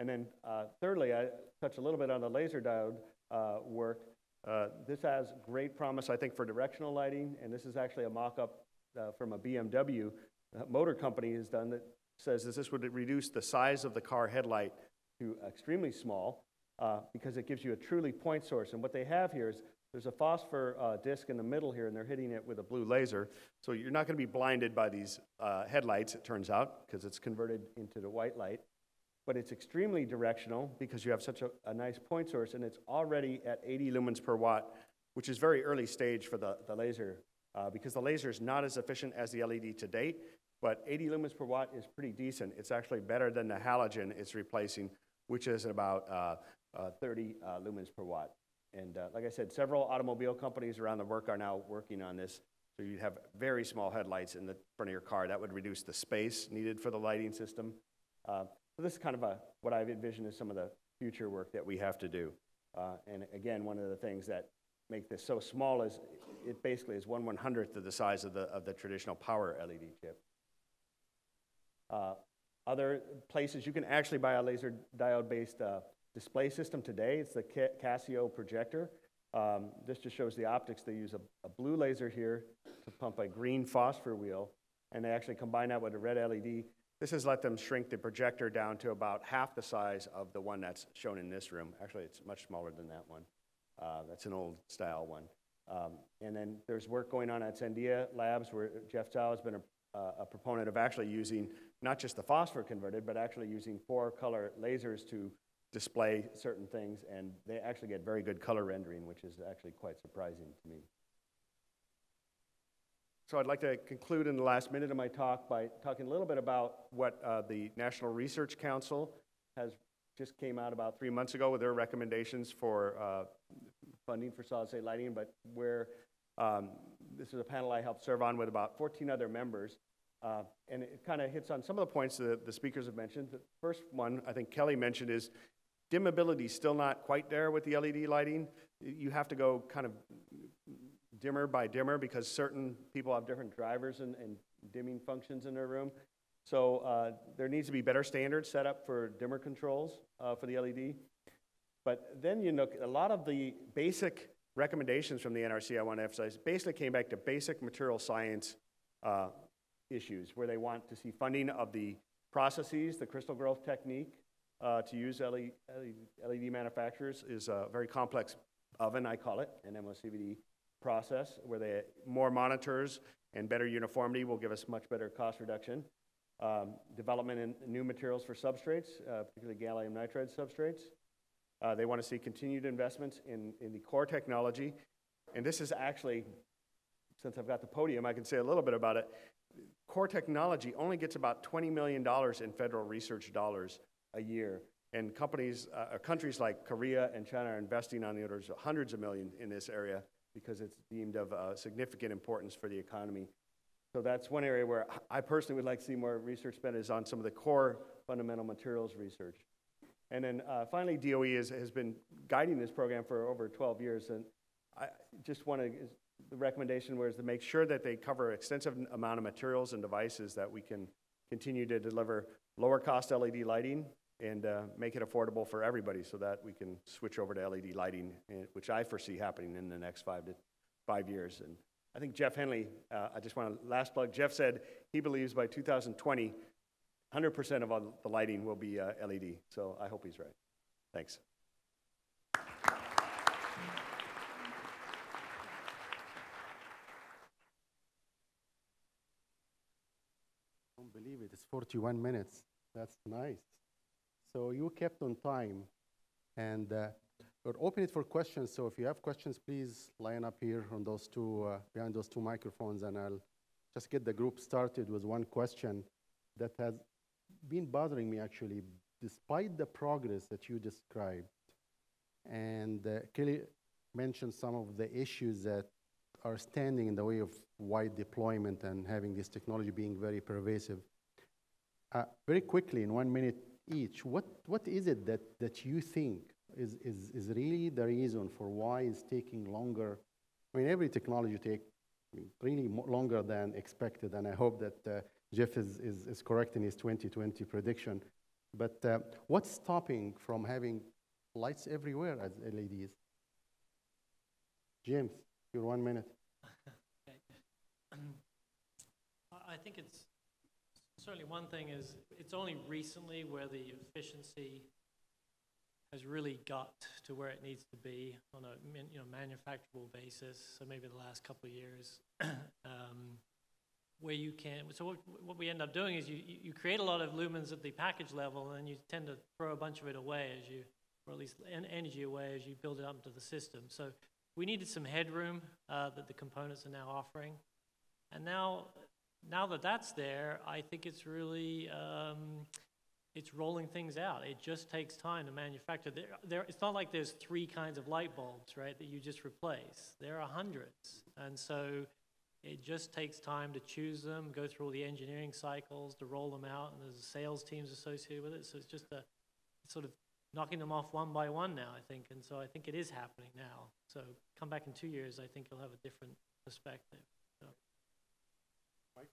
And then uh, thirdly, I touched a little bit on the laser diode uh, work. Uh, this has great promise, I think, for directional lighting, and this is actually a mock-up uh, from a B M W motor company has done that says that this would reduce the size of the car headlight to extremely small uh, because it gives you a truly point source. And what they have here is there's a phosphor uh, disc in the middle here, and they're hitting it with a blue laser. So you're not going to be blinded by these uh, headlights, it turns out, because it's converted into the white light. But it's extremely directional because you have such a, a nice point source, and it's already at eighty lumens per watt, which is very early stage for the, the laser uh, because the laser is not as efficient as the L E D to date, but eighty lumens per watt is pretty decent. It's actually better than the halogen it's replacing, which is about uh, uh, thirty lumens per watt. And uh, like I said, several automobile companies around the world are now working on this. So you'd have very small headlights in the front of your car. That would reduce the space needed for the lighting system. Uh, So this is kind of a, what I've envisioned is some of the future work that we have to do. Uh, and again, one of the things that make this so small is it basically is one one-hundredth of the size of the, of the traditional power L E D chip. Uh, other places, you can actually buy a laser diode-based uh, display system today. It's the Casio projector. Um, this just shows the optics. They use a, a blue laser here to pump a green phosphor wheel, and they actually combine that with a red L E D. This has let them shrink the projector down to about half the size of the one that's shown in this room. Actually, it's much smaller than that one. Uh, that's an old style one. Um, and then there's work going on at Sandia Labs where Jeff Zhao has been a, uh, a proponent of actually using not just the phosphor converted, but actually using four color lasers to display certain things. And they actually get very good color rendering, which is actually quite surprising to me. So I'd like to conclude in the last minute of my talk by talking a little bit about what uh, the National Research Council has just came out about three months ago with their recommendations for uh, funding for solid-state lighting, but where um, this is a panel I helped serve on with about fourteen other members. Uh, and it kind of hits on some of the points that the speakers have mentioned. The first one I think Kelly mentioned is dimmability is still not quite there with the L E D lighting. You have to go kind of dimmer by dimmer because certain people have different drivers and, and dimming functions in their room. So uh, there needs to be better standards set up for dimmer controls uh, for the L E D. But then you look, a lot of the basic recommendations from the N R C, I want to emphasize, basically came back to basic material science uh, issues where they want to see funding of the processes, the crystal growth technique uh, to use L E D manufacturers is a very complex oven, I call it, an M O C V D process where they more monitors and better uniformity will give us much better cost reduction. Um, development in new materials for substrates, uh, particularly gallium nitride substrates. Uh, they want to see continued investments in, in the core technology. And this is actually, since I've got the podium, I can say a little bit about it. Core technology only gets about twenty million dollars in federal research dollars a year. And companies, uh, countries like Korea and China are investing on the orders of hundreds of millions in this area because it's deemed of uh, significant importance for the economy. So that's one area where I personally would like to see more research spent is on some of the core fundamental materials research. And then uh, finally, D O E is, has been guiding this program for over twelve years. And I just want to, the recommendation was to make sure that they cover an extensive amount of materials and devices that we can continue to deliver lower cost L E D lighting and uh, make it affordable for everybody so that we can switch over to L E D lighting, which I foresee happening in the next five to five years. And I think Jeff Henley, uh, I just want to last plug, Jeff said he believes by two thousand twenty, one hundred percent of all the lighting will be uh, L E D, so I hope he's right. Thanks. I don't believe it, it's forty-one minutes. That's nice. So you kept on time, and uh, we're open it for questions. So if you have questions, please line up here on those two, uh, behind those two microphones, and I'll just get the group started with one question that has been bothering me, actually, despite the progress that you described. And uh, Kelly mentioned some of the issues that are standing in the way of wide deployment and having this technology being very pervasive. Uh, very quickly, in one minute each, what, what is it that, that you think is, is, is really the reason for why it's taking longer? I mean, every technology takes really longer than expected, and I hope that uh, Jeff is, is, is correct in his twenty twenty prediction. But uh, what's stopping from having lights everywhere as L E Ds? James, you're one minute. Okay. I think it's certainly one thing is it's only recently where the efficiency has really got to where it needs to be on a you know, manufacturable basis, so maybe the last couple of years. um, where you can, so what, what we end up doing is you, you create a lot of lumens at the package level, and you tend to throw a bunch of it away as you, or at least en energy away as you build it up into the system. So we needed some headroom uh, that the components are now offering. And now, now that that's there, I think it's really, um, it's rolling things out. It just takes time to manufacture. There, there, it's not like there's three kinds of light bulbs, right, that you just replace. There are hundreds, and so it just takes time to choose them, go through all the engineering cycles, to roll them out, and there's sales teams associated with it. So it's just a sort of knocking them off one by one now, I think. And so I think it is happening now. So come back in two years, I think you'll have a different perspective. So. Mike?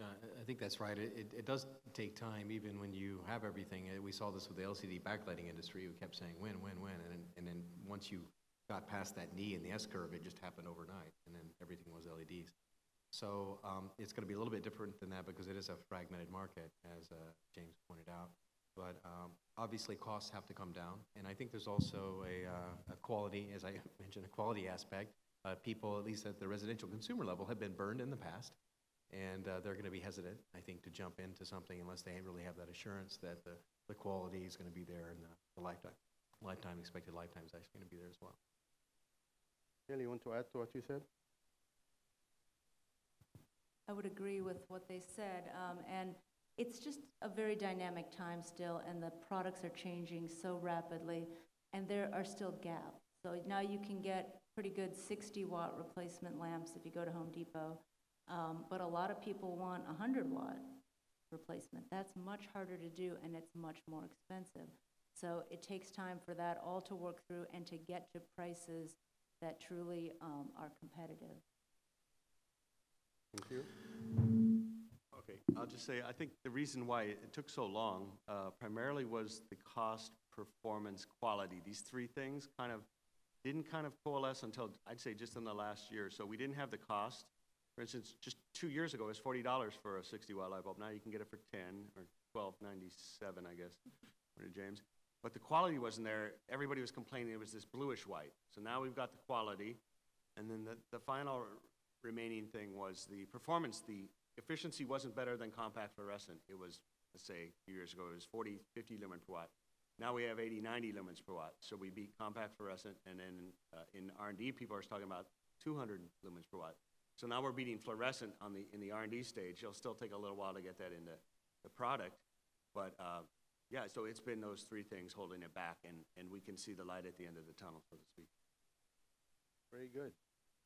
Yeah, I think that's right. It, it, it does take time, even when you have everything. We saw this with the L C D backlighting industry. We kept saying win, win, win. And, and then once you got past that knee in the S-curve, it just happened overnight, and then everything was L E Ds. So um, it's going to be a little bit different than that because it is a fragmented market, as uh, James pointed out. But um, obviously, costs have to come down, and I think there's also a, uh, a quality, as I mentioned, a quality aspect. Uh, people, at least at the residential consumer level, have been burned in the past, and uh, they're going to be hesitant, I think, to jump into something unless they really have that assurance that the, the quality is going to be there and the, the lifetime, lifetime expected lifetime is actually going to be there as well. Kelly, you want to add to what you said? I would agree with what they said. Um, and it's just a very dynamic time still, and the products are changing so rapidly, and there are still gaps. So now you can get pretty good sixty watt replacement lamps if you go to Home Depot, um, but a lot of people want one hundred watt replacement. That's much harder to do, and it's much more expensive. So it takes time for that all to work through and to get to prices that truly um, are competitive. Thank you. Okay, I'll just say I think the reason why it took so long uh, primarily was the cost, performance, quality. These three things kind of didn't kind of coalesce until I'd say just in the last year. So we didn't have the cost. For instance, just two years ago, it was forty dollars for a sixty watt light bulb. Now you can get it for ten or twelve ninety-seven, I guess, according to James. But the quality wasn't there. Everybody was complaining it was this bluish white. So now we've got the quality. And then the, the final remaining thing was the performance. The efficiency wasn't better than compact fluorescent. It was, let's say, a few years ago, it was forty, fifty lumens per watt. Now we have eighty, ninety lumens per watt. So we beat compact fluorescent. And then uh, in R and D, people are talking about two hundred lumens per watt. So now we're beating fluorescent on the, in the R and D stage. It'll still take a little while to get that into the product. But uh, yeah, so it's been those three things holding it back. And, and we can see the light at the end of the tunnel, so to speak. Very good.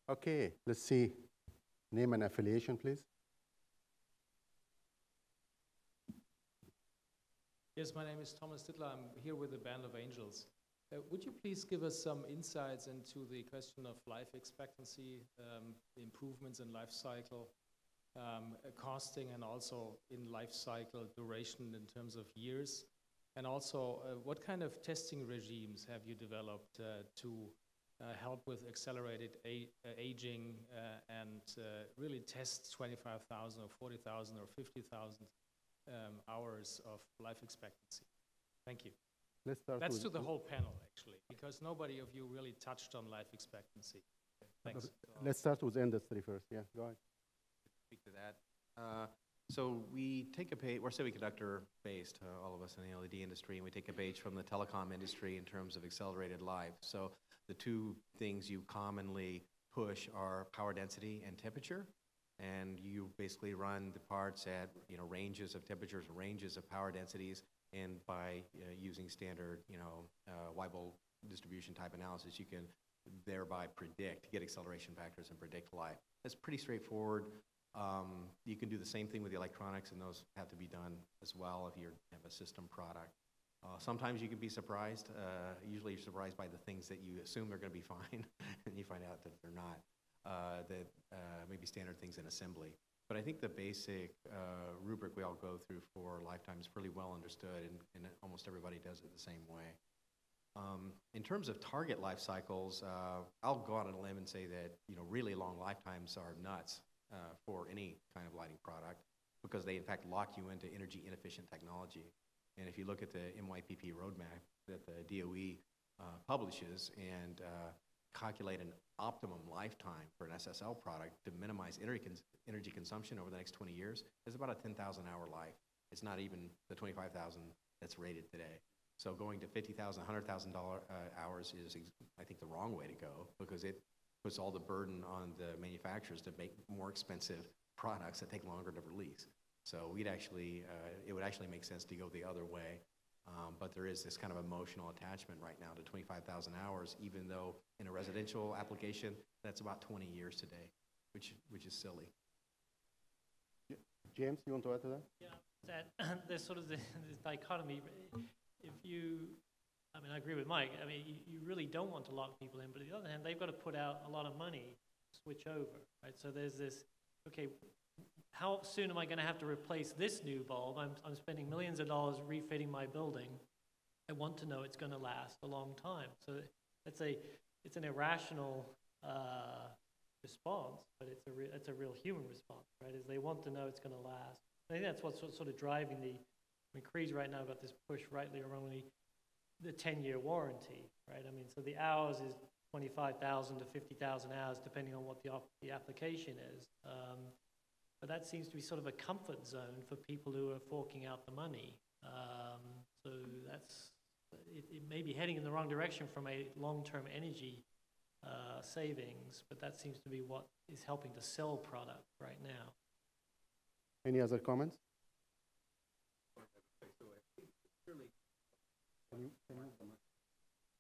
OK, let's see. Name and affiliation, please. Yes, my name is Thomas Dittler. I'm here with the Band of Angels. Uh, would you please give us some insights into the question of life expectancy, um, improvements in life cycle, um, uh, costing, and also in life cycle duration in terms of years? And also, uh, what kind of testing regimes have you developed uh, to uh, help with accelerated a uh, aging uh, and uh, really test twenty-five thousand or forty thousand or fifty thousand? Um, hours of life expectancy. Thank you. Let's start That's to the whole panel, actually, because nobody of you really touched on life expectancy. Thanks. Let's start with industry first. Yeah, go ahead. Speak to that. Uh, so we take a page, we're semiconductor-based, uh, all of us in the L E D industry, and we take a page from the telecom industry in terms of accelerated life. So the two things you commonly push are power density and temperature. And you basically run the parts at you know ranges of temperatures, ranges of power densities, and by uh, using standard you know uh, Weibull distribution type analysis, you can thereby predict, get acceleration factors, and predict life. That's pretty straightforward. Um, you can do the same thing with the electronics, and those have to be done as well if you have a system product. Uh, sometimes you can be surprised. Uh, usually, you're surprised by the things that you assume are going to be fine, and you find out that they're not. Uh, that uh, maybe standard things in assembly. But I think the basic uh, rubric we all go through for lifetime is really well understood, and, and almost everybody does it the same way. Um, in terms of target life cycles, uh, I'll go out on a limb and say that you know really long lifetimes are nuts uh, for any kind of lighting product, because they in fact lock you into energy inefficient technology. And if you look at the M Y P P roadmap that the D O E uh, publishes and uh, calculate an optimum lifetime for an S S L product to minimize energy, cons energy consumption over the next twenty years is about a ten thousand hour life. It's not even the twenty-five thousand that's rated today. So going to fifty thousand, one hundred thousand uh, hours is, I think, the wrong way to go, because it puts all the burden on the manufacturers to make more expensive products that take longer to release. So we'd actually, uh, it would actually make sense to go the other way. Um, but there is this kind of emotional attachment right now to twenty-five thousand hours, even though in a residential application, that's about twenty years today, which, which is silly. James, you want to add to that? Yeah, that, there's sort of this, this dichotomy. If you, I mean, I agree with Mike. I mean, you, you really don't want to lock people in, but on the other hand, they've got to put out a lot of money to switch over, right? So there's this, okay, how soon am I going to have to replace this new bulb? I'm, I'm spending millions of dollars refitting my building. I want to know it's going to last a long time. So that's a, it's an irrational uh, response, but it's a, re it's a real human response, right? Is they want to know it's going to last. I think that's what's sort of driving the, I mean, Cree's right now got this push, rightly or wrongly, the ten year warranty, right? I mean, so the hours is twenty-five thousand to fifty thousand hours, depending on what the, op the application is. Um, But that seems to be sort of a comfort zone for people who are forking out the money. Um, so that's, it, it may be heading in the wrong direction from a long-term energy uh, savings, but that seems to be what is helping to sell product right now. Any other comments?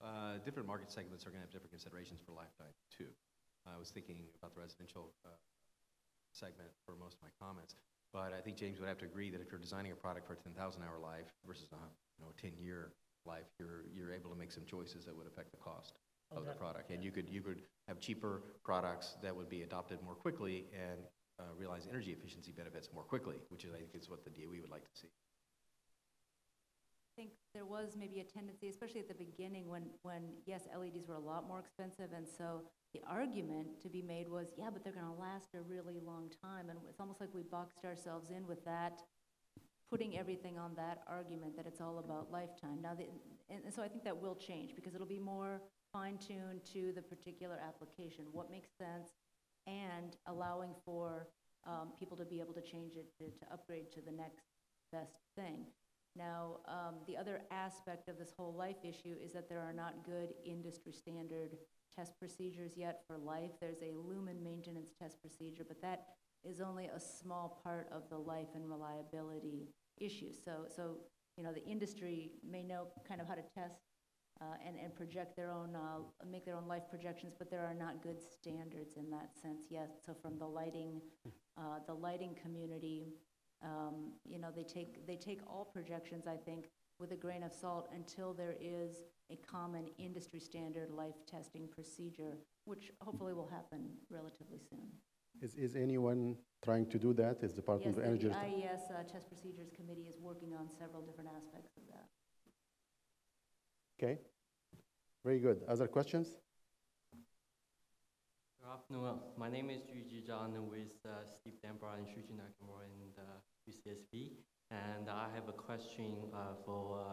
Uh, different market segments are going to have different considerations for lifetime too. I was thinking about the residential uh, segment for most of my comments, but I think James would have to agree that if you're designing a product for a ten thousand hour life versus a you know ten year life, you're you're able to make some choices that would affect the cost of okay. the product, and you could you could have cheaper products that would be adopted more quickly and uh, realize energy efficiency benefits more quickly, which is I think is what the D O E would like to see. I think there was maybe a tendency, especially at the beginning, when, when yes, L E Ds were a lot more expensive, and so the argument to be made was, yeah, but they're going to last a really long time, and it's almost like we boxed ourselves in with that, putting everything on that argument that it's all about lifetime. Now, the, and, and so I think that will change, because it'll be more fine-tuned to the particular application, what makes sense, and allowing for um, people to be able to change it, to, to upgrade to the next best thing. Now, um, the other aspect of this whole life issue is that there are not good industry standard test procedures yet for life. There's a lumen maintenance test procedure, but that is only a small part of the life and reliability issue. So, so you know, the industry may know kind of how to test uh, and, and project their own, uh, make their own life projections, but there are not good standards in that sense yet. So from the lighting, uh, the lighting community, Um, you know, they take, they take all projections, I think, with a grain of salt until there is a common industry standard life testing procedure, which hopefully will happen relatively soon. Is, is anyone trying to do that? Is the Department of Energy? Yes, the I E S uh, Test Procedures Committee is working on several different aspects of that. Okay. Very good. Other questions? Good afternoon. My name is Jujie Zhang with uh, Steve DenBaars and Shuji Nakamura in the U C S B. And I have a question uh, for uh,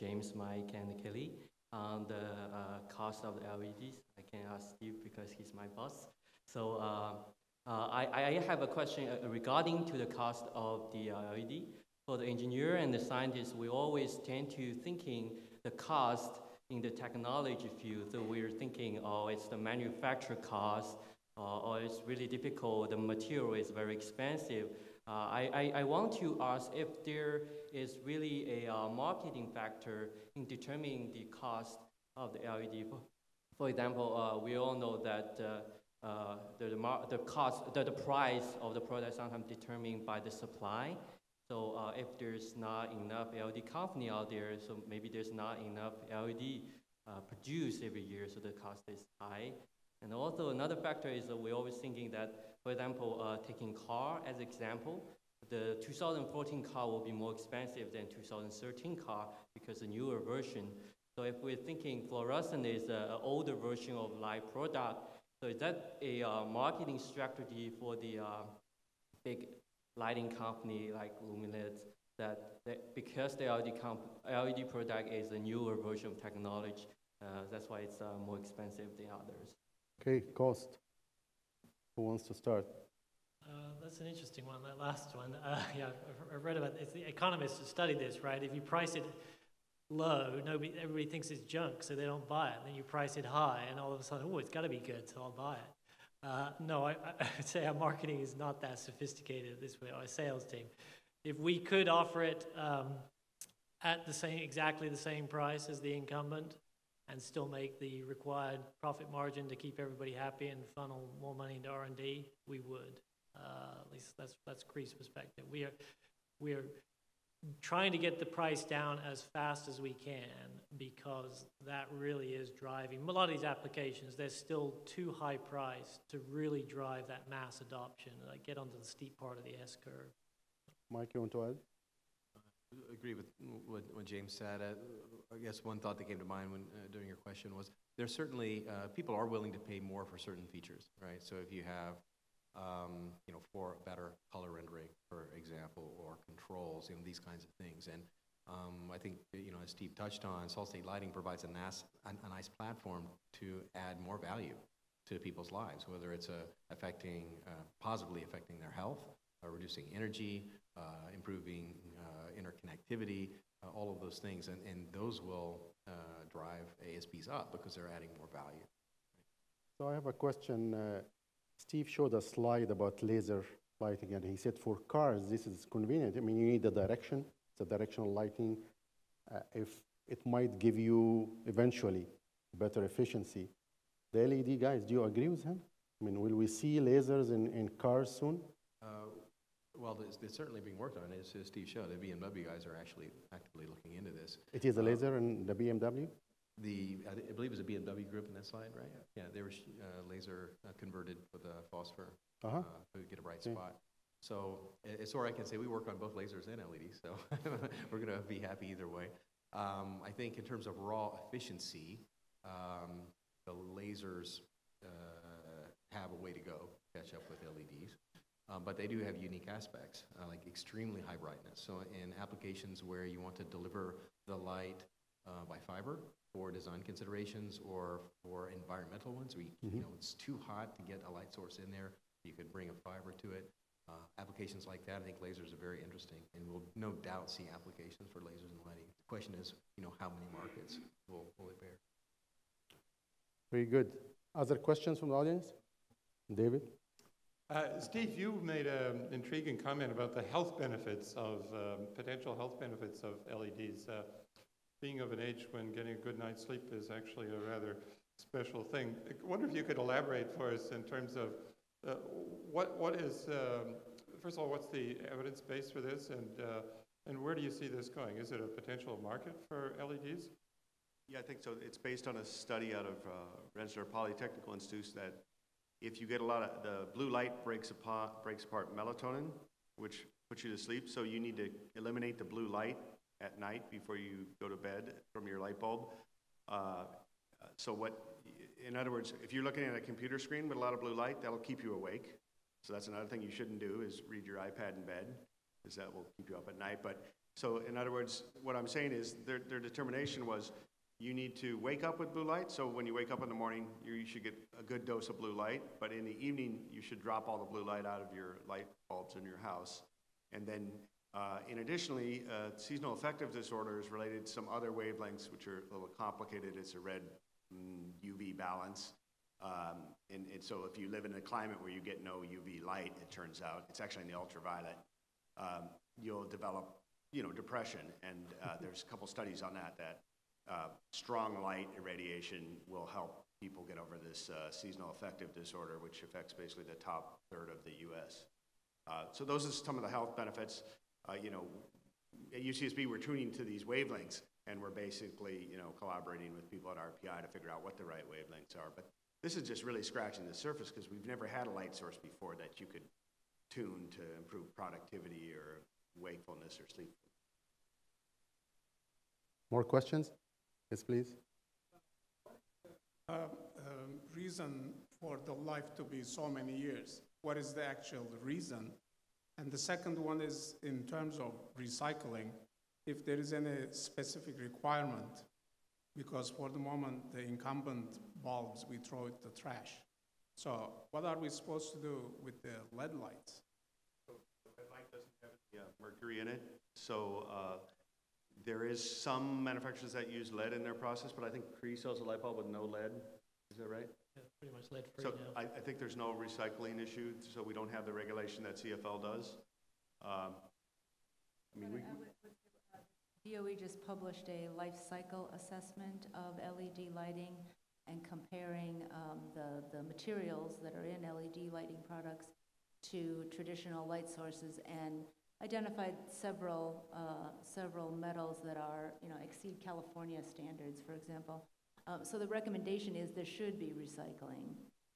James, Mike, and Kelly on the uh, cost of the L E Ds. I can ask Steve because he's my boss. So uh, uh, I, I have a question regarding to the cost of the L E D. For the engineer and the scientist, we always tend to thinking the cost in the technology field, so we're thinking, oh, it's the manufacturer cost, uh, or it's really difficult, the material is very expensive. Uh, I, I, I want to ask if there is really a uh, marketing factor in determining the cost of the L E D. For example, uh, we all know that uh, uh, the, the, the, cost, the, the price of the product is sometimes determined by the supply. So uh, if there's not enough L E D company out there, so maybe there's not enough L E D uh, produced every year, so the cost is high. And also another factor is that we're always thinking that, for example, uh, taking car as example, the two thousand fourteen car will be more expensive than two thousand thirteen car because the newer version. So if we're thinking fluorescent is an older version of light product, so is that a uh, marketing strategy for the uh, big lighting company like Lumileds, that, that because the L E D, L E D product is a newer version of technology, uh, that's why it's uh, more expensive than others. Okay, cost. Who wants to start? Uh, that's an interesting one, that last one. Uh, yeah, I read about it. It's the economists who study this, right? If you price it low, nobody, everybody thinks it's junk, so they don't buy it. And then you price it high, and all of a sudden, oh, it's got to be good, so I'll buy it. Uh, no, I, I would say our marketing is not that sophisticated this way, our sales team. If we could offer it um, at the same, exactly the same price as the incumbent and still make the required profit margin to keep everybody happy and funnel more money into R and D, we would. Uh, at least that's, that's Cree's perspective. We are, we are trying to get the price down as fast as we can, because that really is driving a lot of these applications. They're still too high priced to really drive that mass adoption, like get onto the steep part of the S curve. Mike, you want to add? I agree with what, what James said. Uh, I guess one thought that came to mind when uh, during your question was there's certainly uh, people are willing to pay more for certain features, right? So if you have um, you know for better color rendering, for example, or controls, you know these kinds of things, and Um, I think, you know, as Steve touched on, solid-state lighting provides a nice, a nice platform to add more value to people's lives, whether it's uh, affecting, uh, positively affecting their health, uh, reducing energy, uh, improving uh, interconnectivity, uh, all of those things, and, and those will uh, drive A S Ps up because they're adding more value. So I have a question. Uh, Steve showed a slide about laser lighting, and he said for cars, this is convenient. I mean, you need the direction. The directional lighting, uh, if it might give you eventually better efficiency. The L E D guys, do you agree with him? I mean, will we see lasers in, in cars soon? Uh, well, it's, it's certainly being worked on. As, as Steve showed, the B M W guys are actually actively looking into this. It is a laser uh, in the B M W? The, I, I believe it was a B M W group in that slide, right? Yeah, they were uh, laser converted with a phosphor uh-huh. uh, to get a bright yeah. spot. So as far as I can say, we work on both lasers and L E Ds, so we're going to be happy either way. Um, I think in terms of raw efficiency, um, the lasers uh, have a way to go to catch up with L E Ds, um, but they do have unique aspects, uh, like extremely high brightness. So in applications where you want to deliver the light uh, by fiber, for design considerations or for environmental ones, where you, mm-hmm. you know it's too hot to get a light source in there, you could bring a fiber to it. Uh, applications like that, I think lasers are very interesting, and we'll no doubt see applications for lasers and lighting. The question is, you know, how many markets will, will it bear? Very good. Other questions from the audience? David? Uh, Steve, you made an intriguing comment about the health benefits of, um, potential health benefits of L E Ds. Uh, being of an age when getting a good night's sleep is actually a rather special thing. I wonder if you could elaborate for us in terms of uh, what what is, um, first of all, what's the evidence base for this, and uh, and where do you see this going? Is it a potential market for L E Ds? Yeah, I think so. It's based on a study out of uh, Rensselaer Polytechnical Institute that if you get a lot of, the blue light breaks apart, breaks apart melatonin, which puts you to sleep, so you need to eliminate the blue light at night before you go to bed from your light bulb. Uh, so what, in other words, if you're looking at a computer screen with a lot of blue light, that'll keep you awake. So that's another thing you shouldn't do, is read your iPad in bed, because that will keep you up at night. But so in other words, what I'm saying is their, their determination was you need to wake up with blue light. So when you wake up in the morning, you, you should get a good dose of blue light. But in the evening, you should drop all the blue light out of your light bulbs in your house. And then Uh, and additionally, uh, seasonal affective disorder is related to some other wavelengths, which are a little complicated. It's a red mm, U V balance. Um, and, and so if you live in a climate where you get no U V light, it turns out, it's actually in the ultraviolet, um, you'll develop, you know, depression. And uh, there's a couple studies on that, that uh, strong light irradiation will help people get over this uh, seasonal affective disorder, which affects basically the top third of the U S. Uh, so those are some of the health benefits. Uh, you know, at U C S B, we're tuning to these wavelengths, and we're basically, you know, collaborating with people at R P I to figure out what the right wavelengths are. But this is just really scratching the surface, because we've never had a light source before that you could tune to improve productivity or wakefulness or sleep. More questions? Yes, please. Uh, um, reason for the life to be so many years. What is the actual reason? And the second one is in terms of recycling, if there is any specific requirement, because for the moment, the incumbent bulbs, we throw it to trash. So what are we supposed to do with the L E D lights? So the L E D light doesn't have any uh, mercury in it. So uh, there is some manufacturers that use L E D in their process, but I think Cree sells a light bulb with no L E D. Is that right? Yeah, pretty much lead-free now. So I, I think there's no recycling issue, so we don't have the regulation that C F L does. Um, I mean, we, I would, we, uh, D O E just published a life cycle assessment of L E D lighting and comparing um, the, the materials that are in L E D lighting products to traditional light sources, and identified several, uh, several metals that are, you know, exceed California standards, for example. Uh, so the recommendation is there should be recycling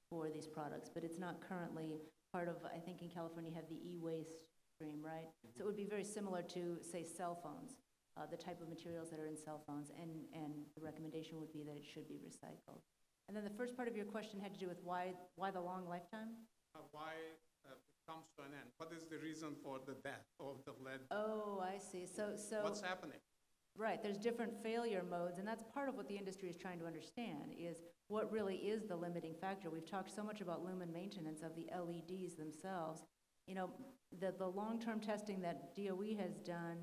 for these products, but it's not currently part of, I think in California you have the e-waste stream, right? So it would be very similar to, say, cell phones, uh, the type of materials that are in cell phones, and, and the recommendation would be that it should be recycled. And then the first part of your question had to do with why, why the long lifetime? Uh, why uh, it comes to an end. What is the reason for the death of the L E D? Oh, I see. So, so what's happening? Right, there's different failure modes, and that's part of what the industry is trying to understand, is what really is the limiting factor. We've talked so much about lumen maintenance of the L E Ds themselves. You know, the, the long-term testing that D O E has done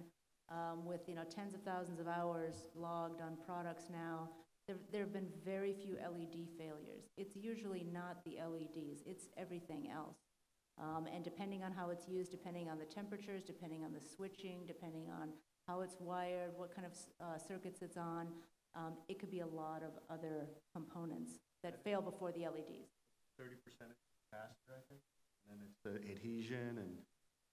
um, with, you know, tens of thousands of hours logged on products now, there, there have been very few L E D failures. It's usually not the L E Ds, it's everything else. Um, and depending on how it's used, depending on the temperatures, depending on the switching, depending on how it's wired, what kind of uh, circuits it's on. Um, it could be a lot of other components that fail before the L E Ds. thirty percent capacitor, I think, and then it's the adhesion, and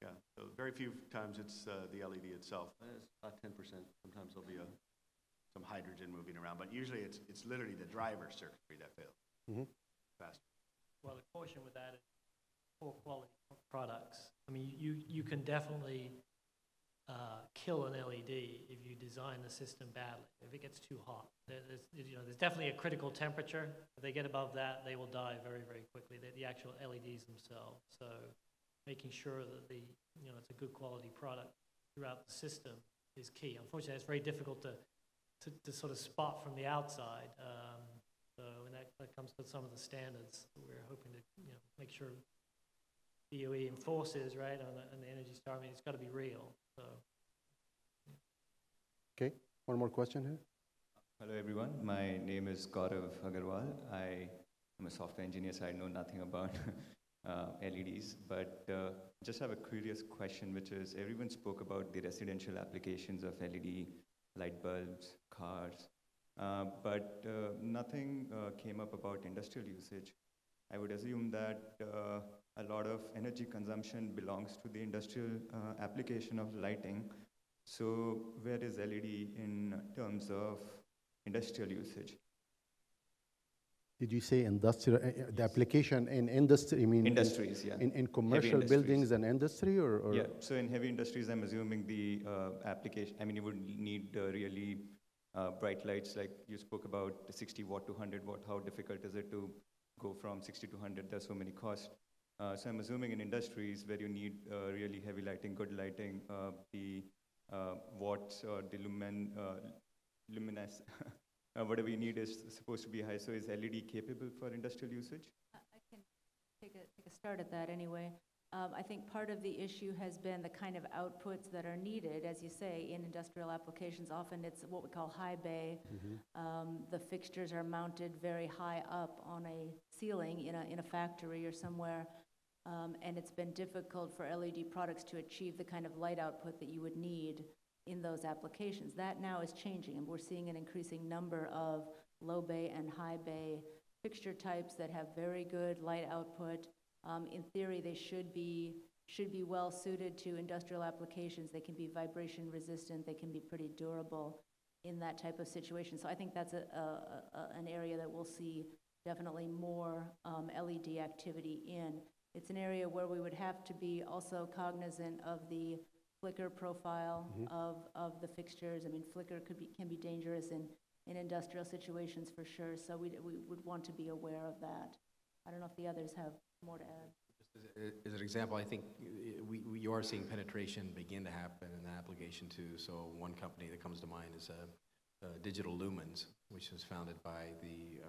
yeah, so very few times it's uh, the L E D itself. It's about ten percent. Sometimes there'll be a, some hydrogen moving around, but usually it's, it's literally the driver circuitry that fails. Mm-hmm. Faster. Well, the caution with that is poor quality products. I mean, you, you can definitely uh, kill an L E D if you design the system badly, if it gets too hot. There's, you know, there's definitely a critical temperature. If they get above that, they will die very, very quickly, the, the actual L E Ds themselves. So making sure that the, you know, it's a good quality product throughout the system is key. Unfortunately, it's very difficult to, to, to sort of spot from the outside. Um, so when that, that comes to some of the standards, we're hoping to, you know, make sure D O E enforces, right, on the, on the Energy Star. I mean, it's got to be real. So, yeah. Okay, one more question here. Hello, everyone. My name is Gaurav Agarwal. I am a software engineer, so I know nothing about uh, L E Ds. But uh, just have a curious question, which is everyone spoke about the residential applications of L E D, light bulbs, cars, uh, but uh, nothing uh, came up about industrial usage. I would assume that uh, a lot of energy consumption belongs to the industrial uh, application of lighting. So where is L E D in terms of industrial usage? Did you say industrial, uh, yes. the application in industry, I mean? Industries, in, yeah. In, in commercial buildings and industry, or, or? Yeah, so in heavy industries, I'm assuming the uh, application, I mean, you would need uh, really uh, bright lights, like you spoke about sixty watt to one hundred watt, how difficult is it to go from sixty to one hundred? There's so many costs. Uh, so I'm assuming in industries where you need uh, really heavy lighting, good lighting, uh, the uh, watts or the lumen, uh, luminous, uh, whatever you need is supposed to be high. So is L E D capable for industrial usage? I can take a, take a start at that anyway. Um, I think part of the issue has been the kind of outputs that are needed, as you say, in industrial applications. Often it's what we call high bay. Mm-hmm. Um, the fixtures are mounted very high up on a ceiling in a, in a factory or somewhere. Um, and it's been difficult for L E D products to achieve the kind of light output that you would need in those applications. That now is changing, and we're seeing an increasing number of low bay and high bay fixture types that have very good light output. Um, in theory, they should be, should be well suited to industrial applications. They can be vibration resistant. They can be pretty durable in that type of situation. So I think that's a, a, a, an area that we'll see definitely more um, L E D activity in. It's an area where we would have to be also cognizant of the flicker profile mm-hmm. of, of the fixtures. I mean, flicker could be, can be dangerous in, in industrial situations for sure, so we would want to be aware of that. I don't know if the others have more to add. Just as, a, as an example, I think we, we are seeing penetration begin to happen in that application too. So one company that comes to mind is uh, uh, Digital Lumens, which was founded by the, uh,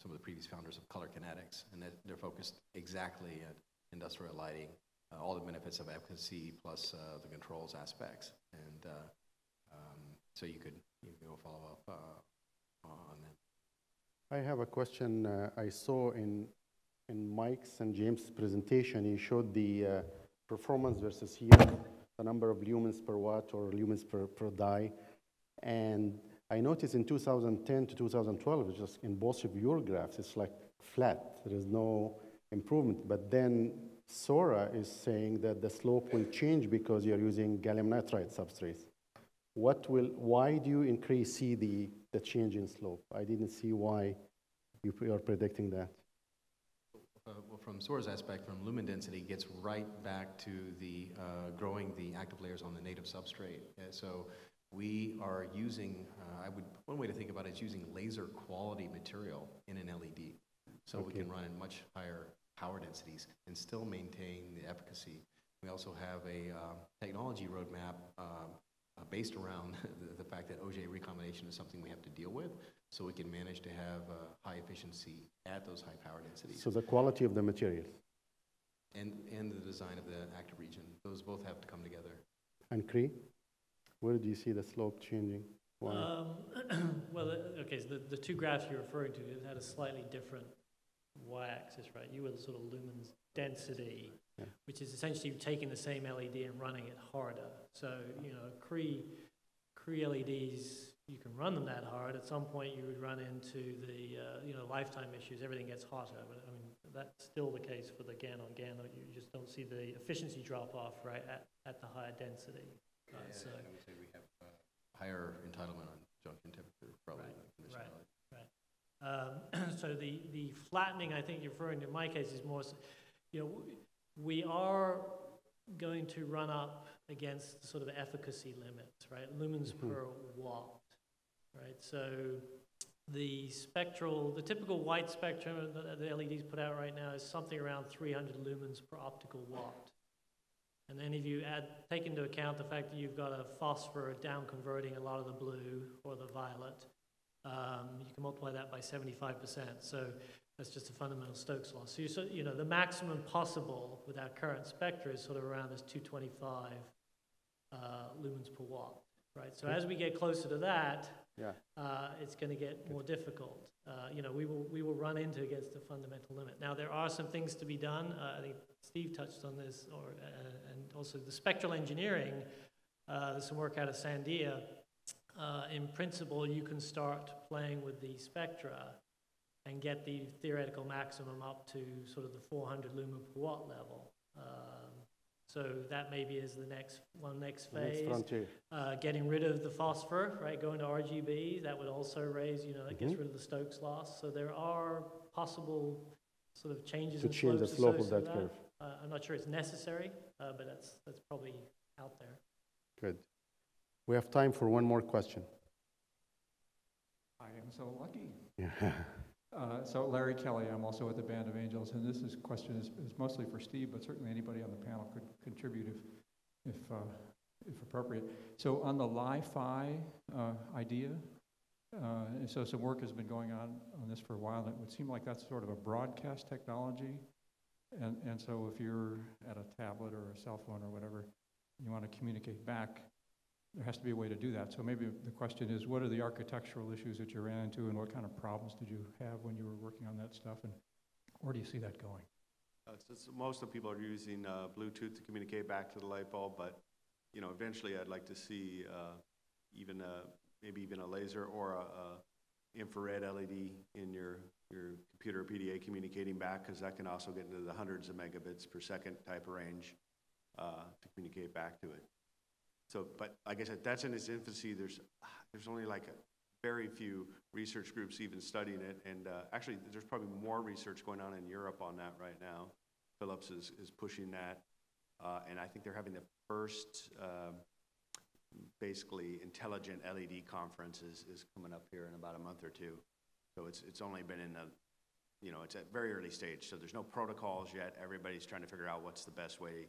some of the previous founders of Color Kinetics, and that they're focused exactly at industrial lighting, uh, all the benefits of efficacy plus uh, the controls aspects. And uh, um, so you could, you could go follow up uh, on that. I have a question uh, I saw in In Mike's and James' presentation, he showed the uh, performance versus yield, the number of lumens per watt or lumens per, per die. And I noticed in two thousand ten to two thousand twelve, just in both of your graphs, it's like flat. There is no improvement. But then Soraa is saying that the slope will change because you're using gallium nitride substrates. What will, why do you increase, see the, the change in slope? I didn't see why you are predicting that. Uh, well, from Sora's aspect, from lumen density, gets right back to the uh, growing the active layers on the native substrate. And so we are using, uh, I would, one way to think about it is using laser quality material in an L E D. So okay. we can run in much higher power densities and still maintain the efficacy. We also have a uh, technology roadmap uh, uh, based around the, the fact that Auger recombination is something we have to deal with. So we can manage to have uh, high efficiency at those high power densities. So the quality of the material. And, and the design of the active region. Those both have to come together. And Cree, where do you see the slope changing? Why? Um, well, okay, so the, the two graphs you're referring to had a slightly different y-axis, right? You were the sort of lumens density, yeah. which is essentially taking the same L E D and running it harder. So, you know, Cree Cree L E Ds, you can run them that hard. At some point, you would run into the uh, you know lifetime issues. Everything gets hotter. But I mean, that's still the case for the GaN-on-GaN. You just don't see the efficiency drop off right at, at the higher density. Yeah, uh, yeah, so I would say we have uh, higher entitlement on junction temperature, probably. Right. Right. Right. Um, so the the flattening, I think you're referring to in my case, is more. You know, we are going to run up against sort of efficacy limits, right? Lumens mm-hmm. per watt, right? So the spectral, the typical white spectrum that the L E Ds put out right now is something around three hundred lumens per optical watt. And then if you add, take into account the fact that you've got a phosphor down converting a lot of the blue or the violet, um, you can multiply that by seventy-five percent. So that's just a fundamental Stokes law. So you, so, you know, the maximum possible with our current spectra is sort of around this two twenty-five uh, lumens per watt, right? So as we get closer to that, yeah. uh, it's going to get more difficult. Uh, you know, we will we will run into against the fundamental limit. Now there are some things to be done. Uh, I think Steve touched on this, or uh, and also the spectral engineering. Uh, there's some work out of Sandia. Uh, in principle, you can start playing with the spectra and get the theoretical maximum up to sort of the four hundred lumen per watt level. Um, so that maybe is the next one, next phase. Next frontier. Uh, getting rid of the phosphor, right? Going to R G B, that would also raise, you know, that mm-hmm. gets rid of the Stokes loss. So there are possible sort of changes to in change the slope of that curve. Uh, I'm not sure it's necessary, uh, but that's that's probably out there. Good. We have time for one more question. I am so lucky. Yeah. Uh, so Larry Kelly, I'm also with the Band of Angels, and this is question is, is mostly for Steve, but certainly anybody on the panel could contribute if, if, uh, if appropriate. So on the Li-Fi uh, idea, uh, so some work has been going on on this for a while, and it would seem like that's sort of a broadcast technology, and, and so if you're at a tablet or a cell phone or whatever, you want to communicate back, there has to be a way to do that. So maybe the question is, what are the architectural issues that you ran into, and what kind of problems did you have when you were working on that stuff, and where do you see that going? Uh, so most of the people are using uh, Bluetooth to communicate back to the light bulb, but you know, eventually I'd like to see uh, even a, maybe even a laser or a, a infrared L E D in your your computer or P D A communicating back, because that can also get into the hundreds of megabits per second type of range uh, to communicate back to it. So, but like I said, that's in its infancy. There's, there's only like a very few research groups even studying it, and uh, actually, there's probably more research going on in Europe on that right now. Philips is is pushing that, uh, and I think they're having the first, uh, basically, intelligent L E D conference is, is coming up here in about a month or two. So it's it's only been in the, you know, it's at very early stage. So there's no protocols yet. Everybody's trying to figure out what's the best way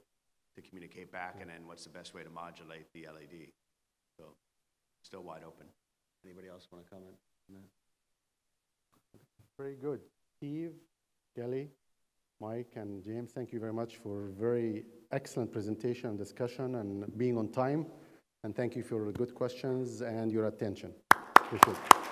to communicate back, and then what's the best way to modulate the L E D. So, still wide open. Anybody else want to comment on that? Very good. Steve, Kelly, Mike, and James, thank you very much for a very excellent presentation and discussion and being on time. And thank you for your good questions and your attention. Appreciate it.